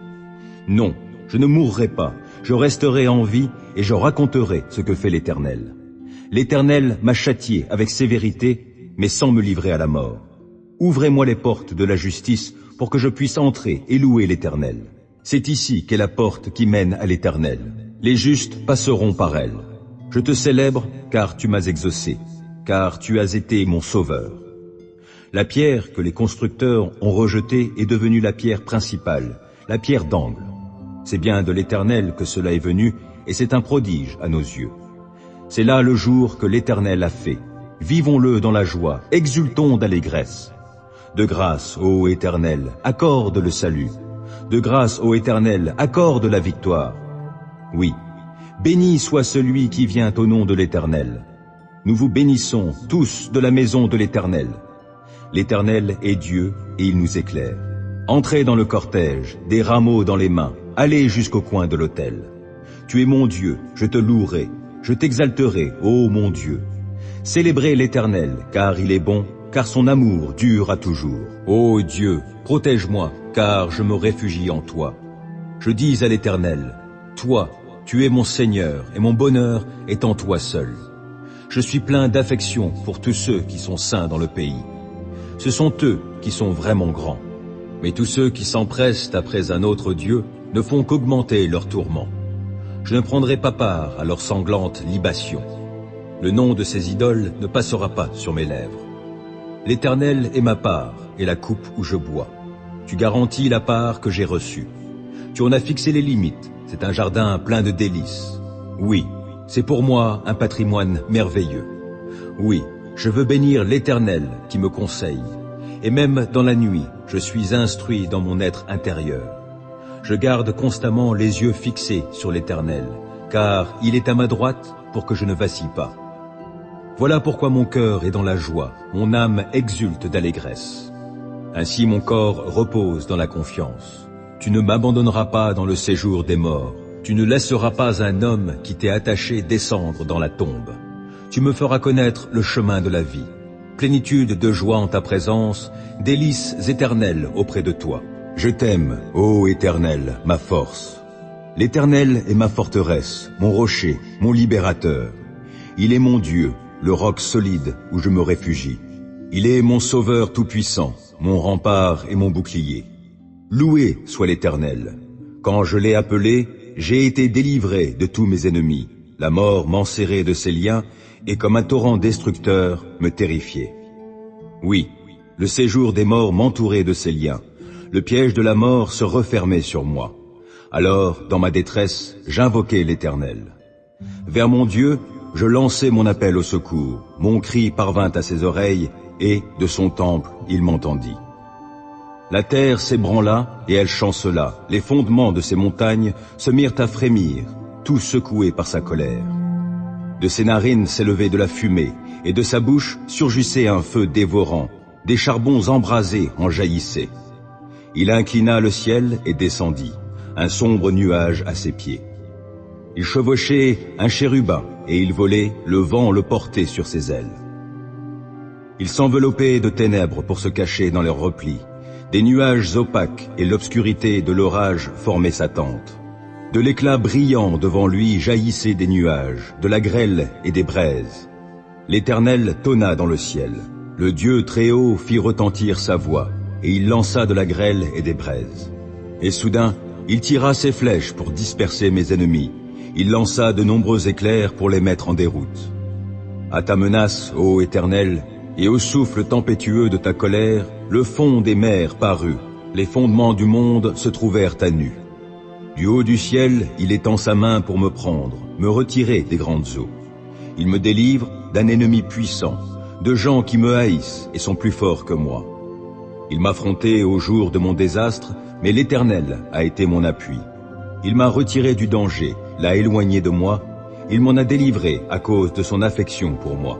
Non, je ne mourrai pas, je resterai en vie et je raconterai ce que fait l'Éternel. L'Éternel m'a châtié avec sévérité, mais sans me livrer à la mort. Ouvrez-moi les portes de la justice pour que je puisse entrer et louer l'Éternel. C'est ici qu'est la porte qui mène à l'Éternel. Les justes passeront par elle. Je te célèbre, car tu m'as exaucé, car tu as été mon sauveur. La pierre que les constructeurs ont rejetée est devenue la pierre principale, la pierre d'angle. C'est bien de l'Éternel que cela est venu, et c'est un prodige à nos yeux. C'est là le jour que l'Éternel a fait. Vivons-le dans la joie, exultons d'allégresse. De grâce, ô Éternel, accorde le salut. De grâce, ô Éternel, accorde la victoire. Oui, béni soit celui qui vient au nom de l'Éternel. Nous vous bénissons tous de la maison de l'Éternel. L'Éternel est Dieu et il nous éclaire. Entrez dans le cortège, des rameaux dans les mains, allez jusqu'au coin de l'autel. Tu es mon Dieu, je te louerai. Je t'exalterai, ô mon Dieu. Célébrez l'Éternel, car il est bon, car son amour dure à toujours. Ô Dieu, protège-moi, car je me réfugie en toi. Je dis à l'Éternel, toi, tu es mon Seigneur, et mon bonheur est en toi seul. Je suis plein d'affection pour tous ceux qui sont saints dans le pays. Ce sont eux qui sont vraiment grands. Mais tous ceux qui s'empressent après un autre Dieu ne font qu'augmenter leurs tourments. Je ne prendrai pas part à leurs sanglantes libations. Le nom de ces idoles ne passera pas sur mes lèvres. L'Éternel est ma part et la coupe où je bois. Tu garantis la part que j'ai reçue. Tu en as fixé les limites, c'est un jardin plein de délices. Oui, c'est pour moi un patrimoine merveilleux. Oui, je veux bénir l'Éternel qui me conseille. Et même dans la nuit, je suis instruit dans mon être intérieur. Je garde constamment les yeux fixés sur l'Éternel, car il est à ma droite pour que je ne vacille pas. Voilà pourquoi mon cœur est dans la joie, mon âme exulte d'allégresse. Ainsi mon corps repose dans la confiance. Tu ne m'abandonneras pas dans le séjour des morts. Tu ne laisseras pas un homme qui t'est attaché descendre dans la tombe. Tu me feras connaître le chemin de la vie. Plénitude de joie en ta présence, délices éternelles auprès de toi. Je t'aime, ô Éternel, ma force. L'Éternel est ma forteresse, mon rocher, mon libérateur. Il est mon Dieu, le roc solide où je me réfugie. Il est mon sauveur tout-puissant, mon rempart et mon bouclier. Loué soit l'Éternel. Quand je l'ai appelé, j'ai été délivré de tous mes ennemis. La mort m'enserrait de ses liens et comme un torrent destructeur me terrifiait. Oui, le séjour des morts m'entourait de ses liens. Le piège de la mort se refermait sur moi. Alors, dans ma détresse, j'invoquai l'Éternel. Vers mon Dieu, je lançai mon appel au secours. Mon cri parvint à ses oreilles, et, de son temple, il m'entendit. La terre s'ébranla, et elle chancela. Les fondements de ses montagnes se mirent à frémir, tout secoué par sa colère. De ses narines s'élevait de la fumée, et de sa bouche surgissait un feu dévorant. Des charbons embrasés en jaillissaient. Il inclina le ciel et descendit, un sombre nuage à ses pieds. Il chevauchait un chérubin, et il volait, le vent le portait sur ses ailes. Il s'enveloppait de ténèbres pour se cacher dans leurs replis. Des nuages opaques et l'obscurité de l'orage formaient sa tente. De l'éclat brillant devant lui jaillissaient des nuages, de la grêle et des braises. L'Éternel tonna dans le ciel. Le Dieu Très-Haut fit retentir sa voix. Et il lança de la grêle et des braises. Et soudain, il tira ses flèches pour disperser mes ennemis. Il lança de nombreux éclairs pour les mettre en déroute. À ta menace, ô Éternel, et au souffle tempétueux de ta colère, le fond des mers parut, les fondements du monde se trouvèrent à nu. Du haut du ciel, il étend sa main pour me prendre, me retirer des grandes eaux. Il me délivre d'un ennemi puissant, de gens qui me haïssent et sont plus forts que moi. Il m'affrontait au jour de mon désastre, mais l'Éternel a été mon appui. Il m'a retiré du danger, l'a éloigné de moi, il m'en a délivré à cause de son affection pour moi.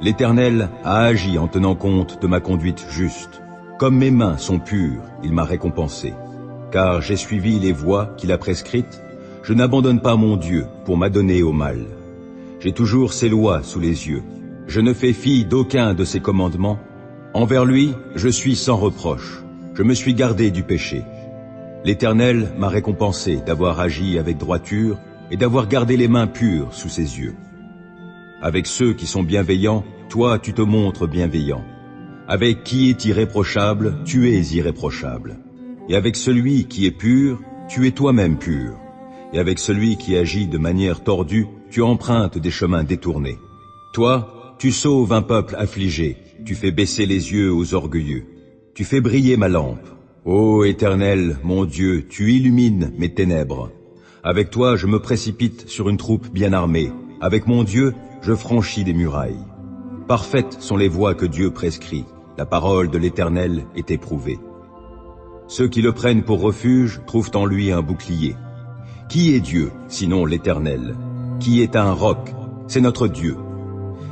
L'Éternel a agi en tenant compte de ma conduite juste. Comme mes mains sont pures, il m'a récompensé. Car j'ai suivi les voies qu'il a prescrites, je n'abandonne pas mon Dieu pour m'adonner au mal. J'ai toujours ses lois sous les yeux, je ne fais fi d'aucun de ses commandements. Envers lui, je suis sans reproche, je me suis gardé du péché. L'Éternel m'a récompensé d'avoir agi avec droiture et d'avoir gardé les mains pures sous ses yeux. Avec ceux qui sont bienveillants, toi tu te montres bienveillant. Avec qui est irréprochable, tu es irréprochable. Et avec celui qui est pur, tu es toi-même pur. Et avec celui qui agit de manière tordue, tu empruntes des chemins détournés. Toi, tu sauves un peuple affligé, tu fais baisser les yeux aux orgueilleux. Tu fais briller ma lampe. Ô Éternel, mon Dieu, tu illumines mes ténèbres. Avec toi, je me précipite sur une troupe bien armée. Avec mon Dieu, je franchis des murailles. Parfaites sont les voies que Dieu prescrit. La parole de l'Éternel est éprouvée. Ceux qui le prennent pour refuge trouvent en lui un bouclier. Qui est Dieu, sinon l'Éternel? Qui est un roc? C'est notre Dieu.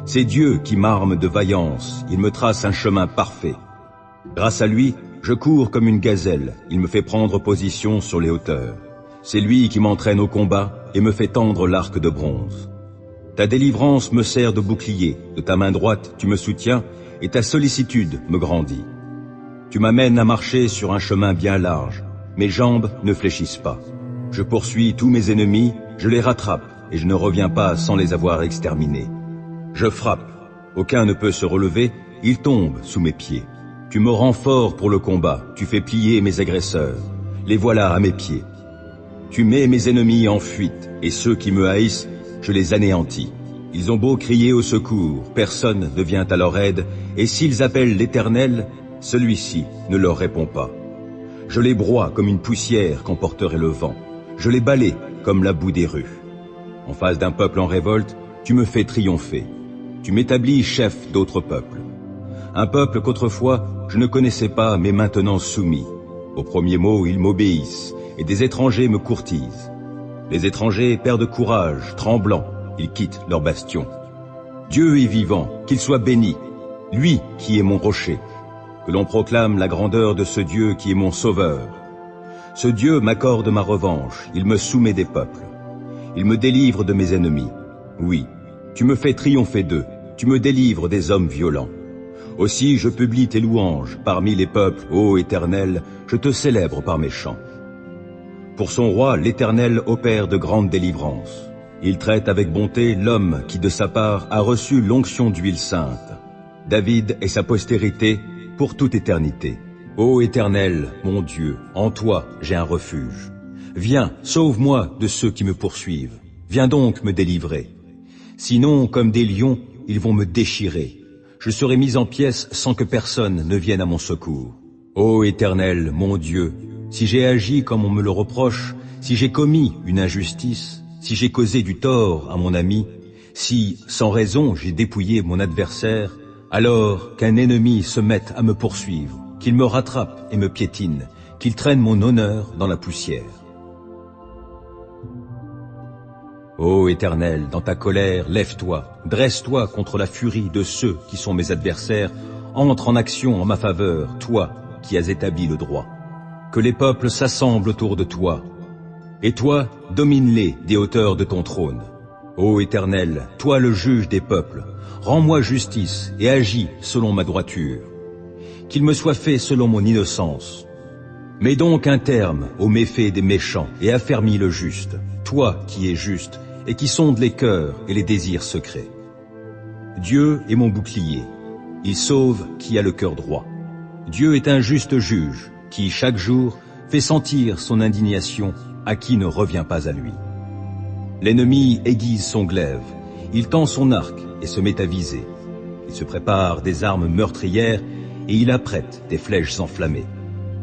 C'est Dieu qui m'arme de vaillance, il me trace un chemin parfait. Grâce à lui, je cours comme une gazelle, il me fait prendre position sur les hauteurs. C'est lui qui m'entraîne au combat et me fait tendre l'arc de bronze. Ta délivrance me sert de bouclier, de ta main droite tu me soutiens et ta sollicitude me grandit. Tu m'amènes à marcher sur un chemin bien large, mes jambes ne fléchissent pas. Je poursuis tous mes ennemis, je les rattrape et je ne reviens pas sans les avoir exterminés. Je frappe, aucun ne peut se relever, il tombe sous mes pieds. Tu me rends fort pour le combat, tu fais plier mes agresseurs, les voilà à mes pieds. Tu mets mes ennemis en fuite et ceux qui me haïssent, je les anéantis. Ils ont beau crier au secours, personne ne vient à leur aide et s'ils appellent l'Éternel, celui-ci ne leur répond pas. Je les broie comme une poussière qu'emporterait le vent. Je les balaie comme la boue des rues. En face d'un peuple en révolte, tu me fais triompher. Tu m'établis chef d'autres peuples. Un peuple qu'autrefois je ne connaissais pas, mais maintenant soumis. Au premier mot, ils m'obéissent, et des étrangers me courtisent. Les étrangers perdent courage, tremblants, ils quittent leur bastion. Dieu est vivant, qu'il soit béni, lui qui est mon rocher. Que l'on proclame la grandeur de ce Dieu qui est mon sauveur. Ce Dieu m'accorde ma revanche, il me soumet des peuples. Il me délivre de mes ennemis. Oui, tu me fais triompher d'eux, tu me délivres des hommes violents. Aussi je publie tes louanges parmi les peuples, ô Éternel, je te célèbre par mes chants. Pour son roi, l'Éternel opère de grandes délivrances. Il traite avec bonté l'homme qui de sa part a reçu l'onction d'huile sainte. David et sa postérité, pour toute éternité. Ô Éternel, mon Dieu, en toi j'ai un refuge. Viens, sauve-moi de ceux qui me poursuivent. Viens donc me délivrer. Sinon, comme des lions, ils vont me déchirer. Je serai mis en pièces sans que personne ne vienne à mon secours. Ô Éternel, mon Dieu, si j'ai agi comme on me le reproche, si j'ai commis une injustice, si j'ai causé du tort à mon ami, si, sans raison, j'ai dépouillé mon adversaire, alors qu'un ennemi se mette à me poursuivre, qu'il me rattrape et me piétine, qu'il traîne mon honneur dans la poussière. Ô Éternel, dans ta colère, lève-toi, dresse-toi contre la furie de ceux qui sont mes adversaires, entre en action en ma faveur, toi qui as établi le droit. Que les peuples s'assemblent autour de toi, et toi, domine-les des hauteurs de ton trône. Ô Éternel, toi le juge des peuples, rends-moi justice et agis selon ma droiture. Qu'il me soit fait selon mon innocence. Mets donc un terme aux méfaits des méchants et affermis le juste, toi qui es juste et qui sonde les cœurs et les désirs secrets. Dieu est mon bouclier, il sauve qui a le cœur droit. Dieu est un juste juge qui, chaque jour, fait sentir son indignation à qui ne revient pas à lui. L'ennemi aiguise son glaive, il tend son arc et se met à viser. Il se prépare des armes meurtrières et il apprête des flèches enflammées.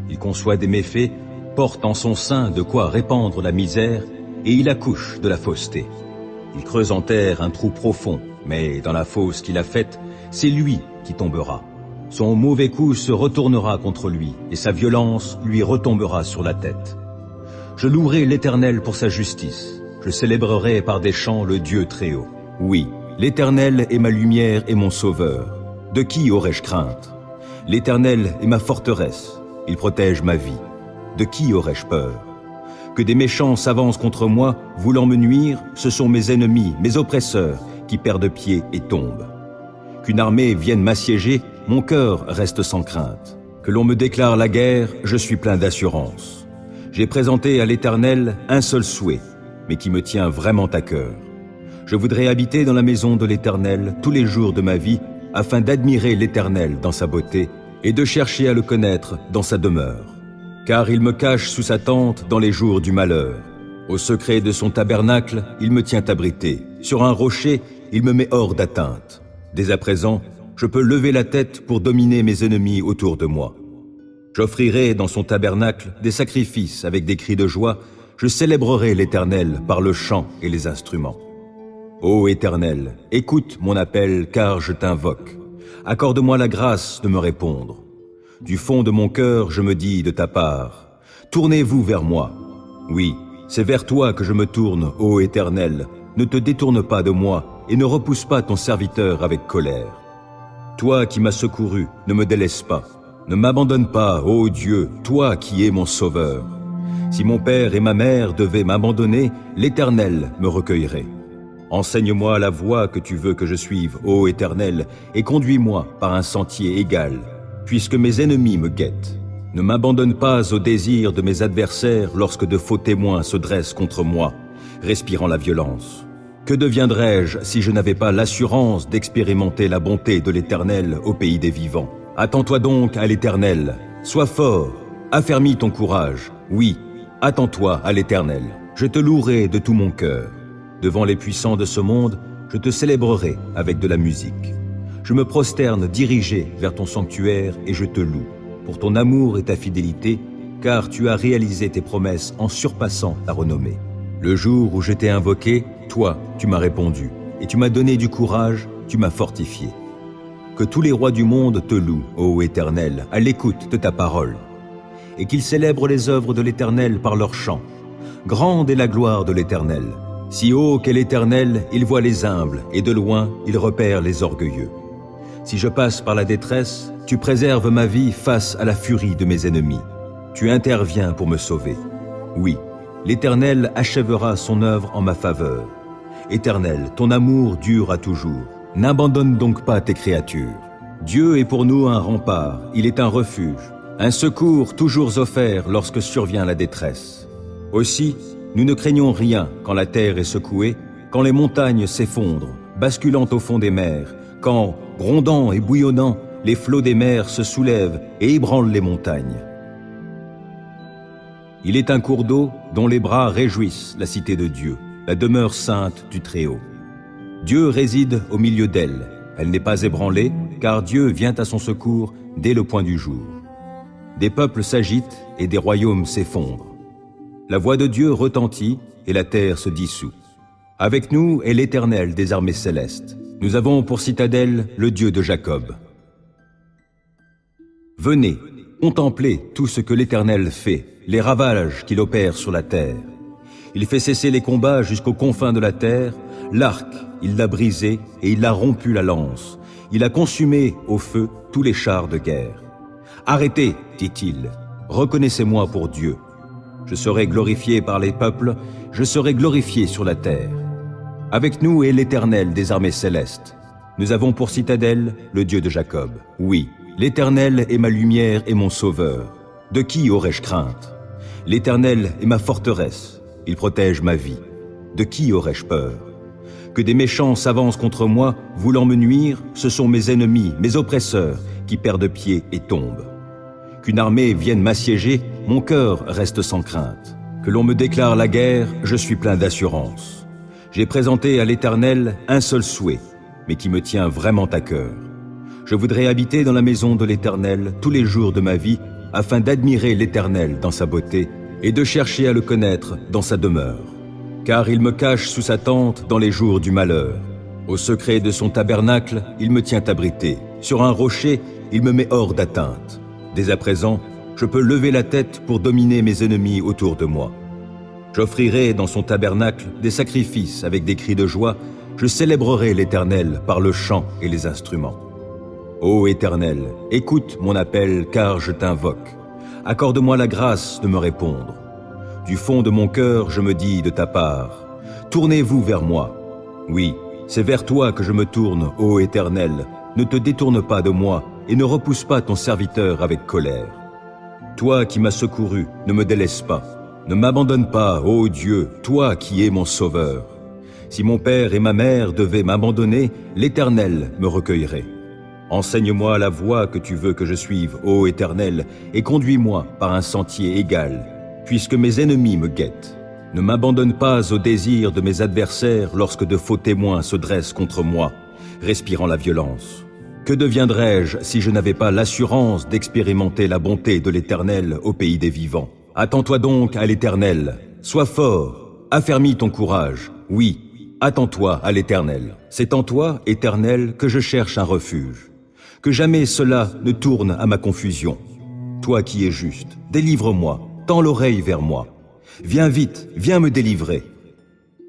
Il conçoit des méfaits, porte en son sein de quoi répandre la misère et il accouche de la fausseté. Il creuse en terre un trou profond, mais dans la fosse qu'il a faite, c'est lui qui tombera. Son mauvais coup se retournera contre lui et sa violence lui retombera sur la tête. Je louerai l'Éternel pour sa justice. Je célébrerai par des chants le Dieu très haut. Oui, l'Éternel est ma lumière et mon sauveur. De qui aurais-je crainte? L'Éternel est ma forteresse. Il protège ma vie. De qui aurais-je peur? Que des méchants s'avancent contre moi, voulant me nuire, ce sont mes ennemis, mes oppresseurs, qui perdent pied et tombent. Qu'une armée vienne m'assiéger, mon cœur reste sans crainte. Que l'on me déclare la guerre, je suis plein d'assurance. J'ai présenté à l'Éternel un seul souhait, mais qui me tient vraiment à cœur. Je voudrais habiter dans la maison de l'Éternel tous les jours de ma vie, afin d'admirer l'Éternel dans sa beauté et de chercher à le connaître dans sa demeure. Car il me cache sous sa tente dans les jours du malheur. Au secret de son tabernacle, il me tient abrité. Sur un rocher, il me met hors d'atteinte. Dès à présent, je peux lever la tête pour dominer mes ennemis autour de moi. J'offrirai dans son tabernacle des sacrifices avec des cris de joie. Je célébrerai l'Éternel par le chant et les instruments. Ô Éternel, écoute mon appel, car je t'invoque. Accorde-moi la grâce de me répondre. Du fond de mon cœur, je me dis de ta part, tournez-vous vers moi. Oui, c'est vers toi que je me tourne, ô Éternel. Ne te détourne pas de moi et ne repousse pas ton serviteur avec colère. Toi qui m'as secouru, ne me délaisse pas. Ne m'abandonne pas, ô Dieu, toi qui es mon sauveur. Si mon père et ma mère devaient m'abandonner, l'Éternel me recueillerait. Enseigne-moi la voie que tu veux que je suive, ô Éternel, et conduis-moi par un sentier égal, puisque mes ennemis me guettent. Ne m'abandonne pas au désir de mes adversaires lorsque de faux témoins se dressent contre moi, respirant la violence. Que deviendrais-je si je n'avais pas l'assurance d'expérimenter la bonté de l'Éternel au pays des vivants? Attends-toi donc à l'Éternel. Sois fort, affermis ton courage. Oui, attends-toi à l'Éternel. Je te louerai de tout mon cœur. Devant les puissants de ce monde, je te célébrerai avec de la musique. Je me prosterne dirigé vers ton sanctuaire et je te loue pour ton amour et ta fidélité, car tu as réalisé tes promesses en surpassant ta renommée. Le jour où je t'ai invoqué, toi, tu m'as répondu, et tu m'as donné du courage, tu m'as fortifié. Que tous les rois du monde te louent, ô Éternel, à l'écoute de ta parole, et qu'ils célèbrent les œuvres de l'Éternel par leurs chants. Grande est la gloire de l'Éternel. Si haut qu'est l'Éternel, il voit les humbles, et de loin, il repère les orgueilleux. Si je passe par la détresse, tu préserves ma vie face à la furie de mes ennemis. Tu interviens pour me sauver. Oui, l'Éternel achèvera son œuvre en ma faveur. Éternel, ton amour dure à toujours. N'abandonne donc pas tes créatures. Dieu est pour nous un rempart, il est un refuge, un secours toujours offert lorsque survient la détresse. Aussi, nous ne craignons rien quand la terre est secouée, quand les montagnes s'effondrent, basculant au fond des mers, quand, grondant et bouillonnant, les flots des mers se soulèvent et ébranlent les montagnes. Il est un cours d'eau dont les bras réjouissent la cité de Dieu, la demeure sainte du Très-Haut. Dieu réside au milieu d'elle. Elle n'est pas ébranlée, car Dieu vient à son secours dès le point du jour. Des peuples s'agitent et des royaumes s'effondrent. La voix de Dieu retentit et la terre se dissout. Avec nous est l'Éternel des armées célestes. Nous avons pour citadelle le Dieu de Jacob. Venez, contemplez tout ce que l'Éternel fait, les ravages qu'il opère sur la terre. Il fait cesser les combats jusqu'aux confins de la terre. L'arc, il l'a brisé et il a rompu la lance. Il a consumé au feu tous les chars de guerre. Arrêtez, dit-il, reconnaissez-moi pour Dieu. Je serai glorifié par les peuples, je serai glorifié sur la terre. Avec nous est l'Éternel des armées célestes. Nous avons pour citadelle le Dieu de Jacob. Oui, l'Éternel est ma lumière et mon sauveur. De qui aurais-je crainte? L'Éternel est ma forteresse. Il protège ma vie. De qui aurais-je peur? Que des méchants s'avancent contre moi, voulant me nuire, ce sont mes ennemis, mes oppresseurs, qui perdent pied et tombent. Qu'une armée vienne m'assiéger, mon cœur reste sans crainte. Que l'on me déclare la guerre, je suis plein d'assurance. J'ai présenté à l'Éternel un seul souhait, mais qui me tient vraiment à cœur. Je voudrais habiter dans la maison de l'Éternel tous les jours de ma vie, afin d'admirer l'Éternel dans sa beauté et de chercher à le connaître dans sa demeure. Car il me cache sous sa tente dans les jours du malheur. Au secret de son tabernacle, il me tient abrité. Sur un rocher, il me met hors d'atteinte. Dès à présent, je peux lever la tête pour dominer mes ennemis autour de moi. J'offrirai dans son tabernacle des sacrifices avec des cris de joie. Je célébrerai l'Éternel par le chant et les instruments. Ô Éternel, écoute mon appel, car je t'invoque. Accorde-moi la grâce de me répondre. Du fond de mon cœur, je me dis de ta part, tournez-vous vers moi. Oui, c'est vers toi que je me tourne, ô Éternel. Ne te détourne pas de moi et ne repousse pas ton serviteur avec colère. Toi qui m'as secouru, ne me délaisse pas. Ne m'abandonne pas, ô Dieu, toi qui es mon sauveur. Si mon père et ma mère devaient m'abandonner, l'Éternel me recueillerait. Enseigne-moi la voie que tu veux que je suive, ô Éternel, et conduis-moi par un sentier égal, puisque mes ennemis me guettent. Ne m'abandonne pas au désir de mes adversaires lorsque de faux témoins se dressent contre moi, respirant la violence. Que deviendrais-je si je n'avais pas l'assurance d'expérimenter la bonté de l'Éternel au pays des vivants? Attends-toi donc à l'Éternel. Sois fort, affermis ton courage. Oui, attends-toi à l'Éternel. C'est en toi, Éternel, que je cherche un refuge. Que jamais cela ne tourne à ma confusion. Toi qui es juste, délivre-moi, tends l'oreille vers moi. Viens vite, viens me délivrer.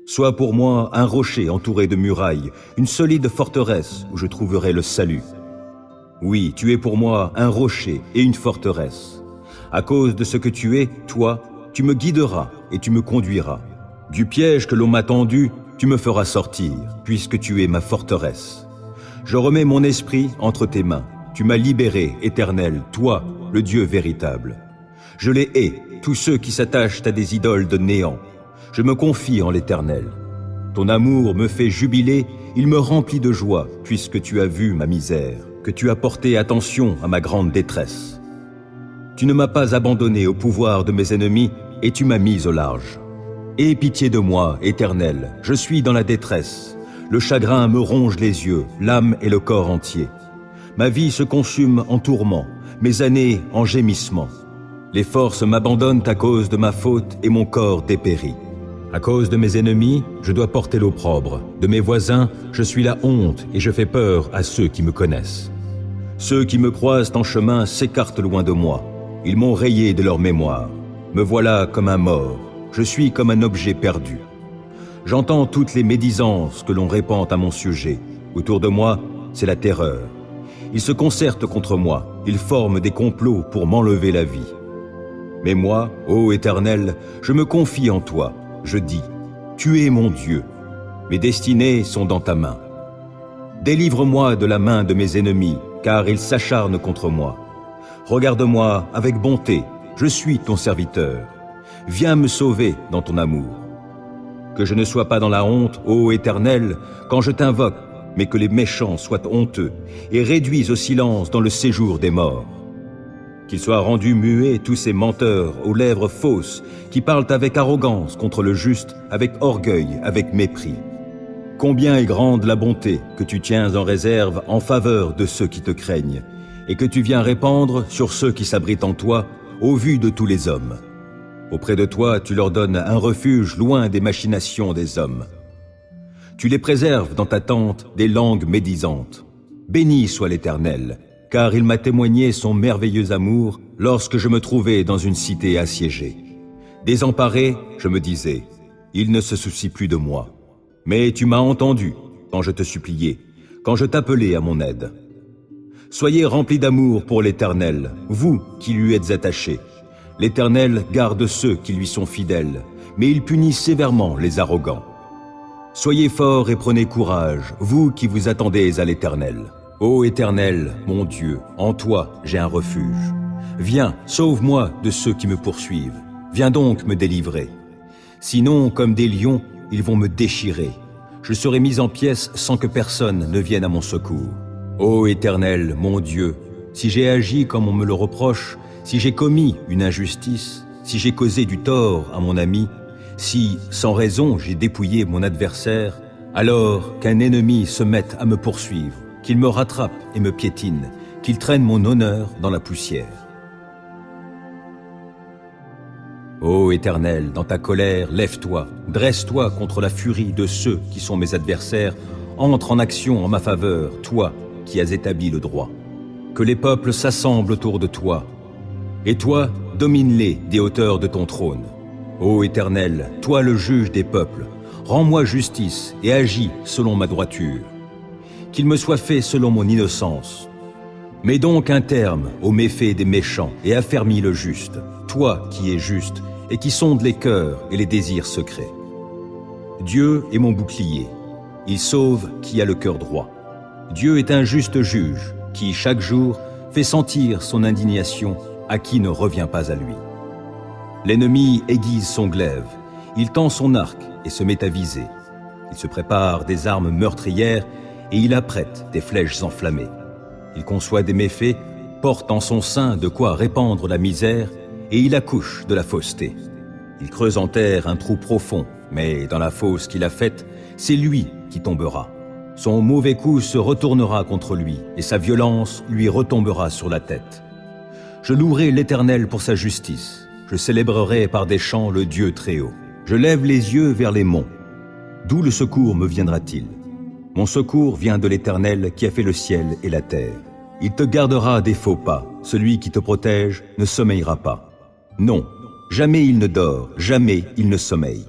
Sois pour moi un rocher entouré de murailles, une solide forteresse où je trouverai le salut. Oui, tu es pour moi un rocher et une forteresse. À cause de ce que tu es, toi, tu me guideras et tu me conduiras. Du piège que l'on m'a tendu, tu me feras sortir, puisque tu es ma forteresse. Je remets mon esprit entre tes mains. Tu m'as libéré, Éternel, toi, le Dieu véritable. Je les hais, tous ceux qui s'attachent à des idoles de néant. Je me confie en l'Éternel. Ton amour me fait jubiler, il me remplit de joie, puisque tu as vu ma misère, que tu as porté attention à ma grande détresse. Tu ne m'as pas abandonné au pouvoir de mes ennemis, et tu m'as mis au large. Aie pitié de moi, Éternel, je suis dans la détresse. Le chagrin me ronge les yeux, l'âme et le corps entier. Ma vie se consume en tourments, mes années en gémissements. Les forces m'abandonnent à cause de ma faute et mon corps dépérit. À cause de mes ennemis, je dois porter l'opprobre. De mes voisins, je suis la honte et je fais peur à ceux qui me connaissent. Ceux qui me croisent en chemin s'écartent loin de moi. Ils m'ont rayé de leur mémoire. Me voilà comme un mort. Je suis comme un objet perdu. J'entends toutes les médisances que l'on répand à mon sujet. Autour de moi, c'est la terreur. Ils se concertent contre moi. Ils forment des complots pour m'enlever la vie. Mais moi, ô Éternel, je me confie en toi. Je dis, tu es mon Dieu. Mes destinées sont dans ta main. Délivre-moi de la main de mes ennemis, car ils s'acharnent contre moi. Regarde-moi avec bonté. Je suis ton serviteur. Viens me sauver dans ton amour. Que je ne sois pas dans la honte, ô Éternel, quand je t'invoque, mais que les méchants soient honteux et réduisent au silence dans le séjour des morts. Qu'ils soient rendus muets tous ces menteurs aux lèvres fausses qui parlent avec arrogance contre le juste, avec orgueil, avec mépris. Combien est grande la bonté que tu tiens en réserve en faveur de ceux qui te craignent et que tu viens répandre sur ceux qui s'abritent en toi au vu de tous les hommes. Auprès de toi, tu leur donnes un refuge loin des machinations des hommes. Tu les préserves dans ta tente des langues médisantes. Béni soit l'Éternel, car il m'a témoigné son merveilleux amour lorsque je me trouvais dans une cité assiégée. Désemparé, je me disais, il ne se soucie plus de moi. Mais tu m'as entendu quand je te suppliais, quand je t'appelais à mon aide. Soyez remplis d'amour pour l'Éternel, vous qui lui êtes attachés. L'Éternel garde ceux qui lui sont fidèles, mais il punit sévèrement les arrogants. Soyez forts et prenez courage, vous qui vous attendez à l'Éternel. Ô Éternel, mon Dieu, en toi j'ai un refuge. Viens, sauve-moi de ceux qui me poursuivent. Viens donc me délivrer. Sinon, comme des lions, ils vont me déchirer. Je serai mis en pièces sans que personne ne vienne à mon secours. Ô Éternel, mon Dieu, si j'ai agi comme on me le reproche, si j'ai commis une injustice, si j'ai causé du tort à mon ami, si, sans raison, j'ai dépouillé mon adversaire, alors qu'un ennemi se mette à me poursuivre, qu'il me rattrape et me piétine, qu'il traîne mon honneur dans la poussière. Ô Éternel, dans ta colère, lève-toi, dresse-toi contre la furie de ceux qui sont mes adversaires, entre en action en ma faveur, toi qui as établi le droit. Que les peuples s'assemblent autour de toi, et toi, domine-les des hauteurs de ton trône. Ô Éternel, toi le juge des peuples, rends-moi justice et agis selon ma droiture. Qu'il me soit fait selon mon innocence. Mets donc un terme aux méfaits des méchants et affermis le juste, toi qui es juste et qui sonde les cœurs et les désirs secrets. Dieu est mon bouclier, il sauve qui a le cœur droit. Dieu est un juste juge qui, chaque jour, fait sentir son indignation à qui ne revient pas à lui. L'ennemi aiguise son glaive, il tend son arc et se met à viser. Il se prépare des armes meurtrières et il apprête des flèches enflammées. Il conçoit des méfaits, porte en son sein de quoi répandre la misère, et il accouche de la fausseté. Il creuse en terre un trou profond, mais dans la fosse qu'il a faite, c'est lui qui tombera. Son mauvais coup se retournera contre lui, et sa violence lui retombera sur la tête. Je louerai l'Éternel pour sa justice, je célébrerai par des chants le Dieu Très-Haut. Je lève les yeux vers les monts. D'où le secours me viendra-t-il ? Mon secours vient de l'Éternel qui a fait le ciel et la terre. Il te gardera des faux pas, celui qui te protège ne sommeillera pas. Non, jamais il ne dort, jamais il ne sommeille.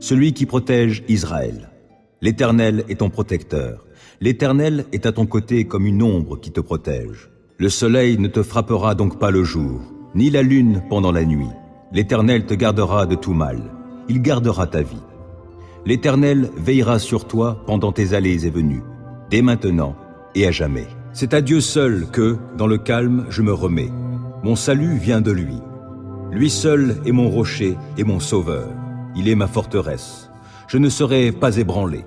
Celui qui protège Israël. L'Éternel est ton protecteur. L'Éternel est à ton côté comme une ombre qui te protège. Le soleil ne te frappera donc pas le jour, ni la lune pendant la nuit. L'Éternel te gardera de tout mal. Il gardera ta vie. L'Éternel veillera sur toi pendant tes allées et venues, dès maintenant et à jamais. C'est à Dieu seul que, dans le calme, je me remets. Mon salut vient de lui. Lui seul est mon rocher et mon sauveur. Il est ma forteresse. Je ne serai pas ébranlé.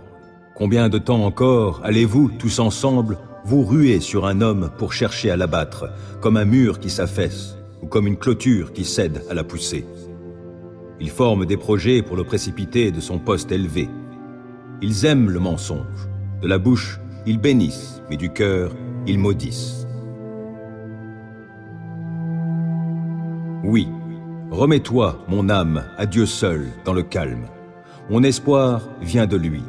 Combien de temps encore allez-vous, tous ensemble, vous ruer sur un homme pour chercher à l'abattre, comme un mur qui s'affaisse ou comme une clôture qui cède à la poussée ? Ils forment des projets pour le précipiter de son poste élevé. Ils aiment le mensonge. De la bouche, ils bénissent, mais du cœur, ils maudissent. Oui, remets-toi, mon âme, à Dieu seul, dans le calme. Mon espoir vient de lui.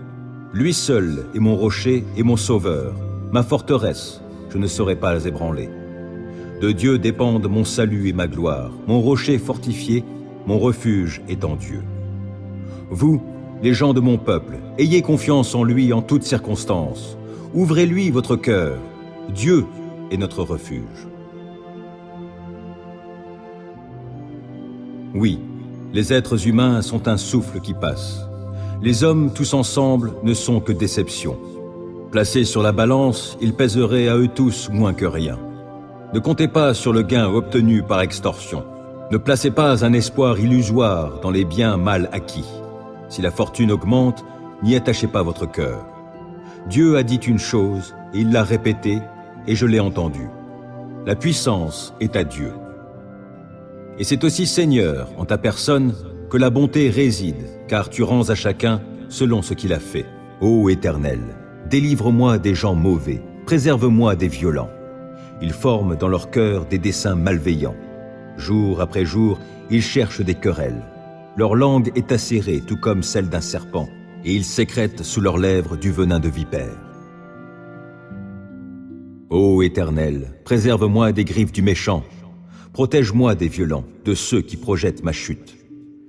Lui seul est mon rocher et mon sauveur, ma forteresse, je ne serai pas ébranlé. De Dieu dépendent mon salut et ma gloire, mon rocher fortifié, mon refuge est en Dieu. Vous, les gens de mon peuple, ayez confiance en lui en toutes circonstances. Ouvrez-lui votre cœur. Dieu est notre refuge. Oui, les êtres humains sont un souffle qui passe. Les hommes tous ensemble ne sont que déception. Placés sur la balance, ils pèseraient à eux tous moins que rien. Ne comptez pas sur le gain obtenu par extorsion. Ne placez pas un espoir illusoire dans les biens mal acquis. Si la fortune augmente, n'y attachez pas votre cœur. Dieu a dit une chose, et il l'a répétée, et je l'ai entendue. La puissance est à Dieu. Et c'est aussi, Seigneur, en ta personne, que la bonté réside, car tu rends à chacun selon ce qu'il a fait. Ô Éternel, délivre-moi des gens mauvais, préserve-moi des violents. Ils forment dans leur cœur des desseins malveillants. Jour après jour, ils cherchent des querelles. Leur langue est acérée, tout comme celle d'un serpent, et ils sécrètent sous leurs lèvres du venin de vipère. Ô Éternel, préserve-moi des griffes du méchant. Protège-moi des violents, de ceux qui projettent ma chute.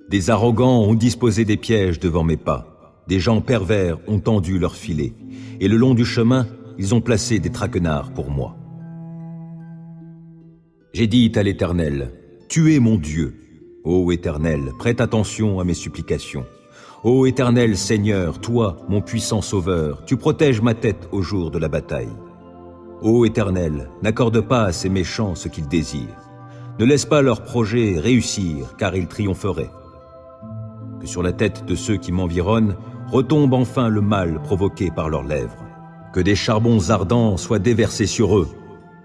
Des arrogants ont disposé des pièges devant mes pas. Des gens pervers ont tendu leurs filets, et le long du chemin, ils ont placé des traquenards pour moi. J'ai dit à l'Éternel, « Tu es mon Dieu. » Ô Éternel, prête attention à mes supplications. Ô Éternel Seigneur, toi, mon puissant Sauveur, tu protèges ma tête au jour de la bataille. Ô Éternel, n'accorde pas à ces méchants ce qu'ils désirent. Ne laisse pas leurs projets réussir, car ils triompheraient. Que sur la tête de ceux qui m'environnent retombe enfin le mal provoqué par leurs lèvres. Que des charbons ardents soient déversés sur eux,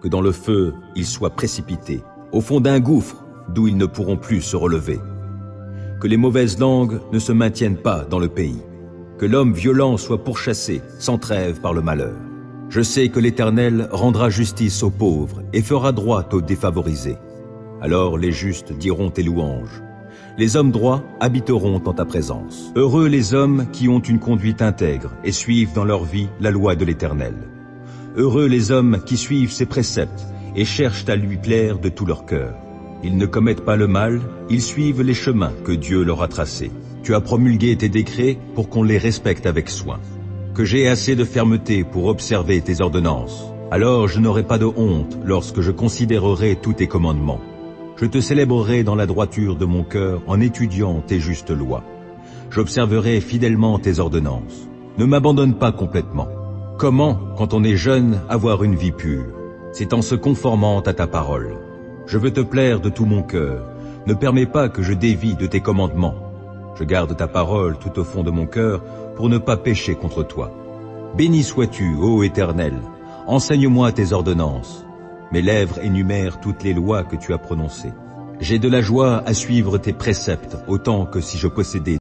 que dans le feu, ils soient précipités, au fond d'un gouffre d'où ils ne pourront plus se relever. Que les mauvaises langues ne se maintiennent pas dans le pays. Que l'homme violent soit pourchassé, sans trêve par le malheur. Je sais que l'Éternel rendra justice aux pauvres et fera droit aux défavorisés. Alors les justes diront tes louanges. Les hommes droits habiteront en ta présence. Heureux les hommes qui ont une conduite intègre et suivent dans leur vie la loi de l'Éternel. Heureux les hommes qui suivent ses préceptes et cherchent à lui plaire de tout leur cœur. Ils ne commettent pas le mal, ils suivent les chemins que Dieu leur a tracés. Tu as promulgué tes décrets pour qu'on les respecte avec soin. Que j'ai assez de fermeté pour observer tes ordonnances. Alors je n'aurai pas de honte lorsque je considérerai tous tes commandements. Je te célébrerai dans la droiture de mon cœur en étudiant tes justes lois. J'observerai fidèlement tes ordonnances. Ne m'abandonne pas complètement. Comment, quand on est jeune, avoir une vie pure? C'est en se conformant à ta parole. Je veux te plaire de tout mon cœur. Ne permets pas que je dévie de tes commandements. Je garde ta parole tout au fond de mon cœur pour ne pas pécher contre toi. Béni sois-tu, ô Éternel. Enseigne-moi tes ordonnances. Mes lèvres énumèrent toutes les lois que tu as prononcées. J'ai de la joie à suivre tes préceptes autant que si je possédais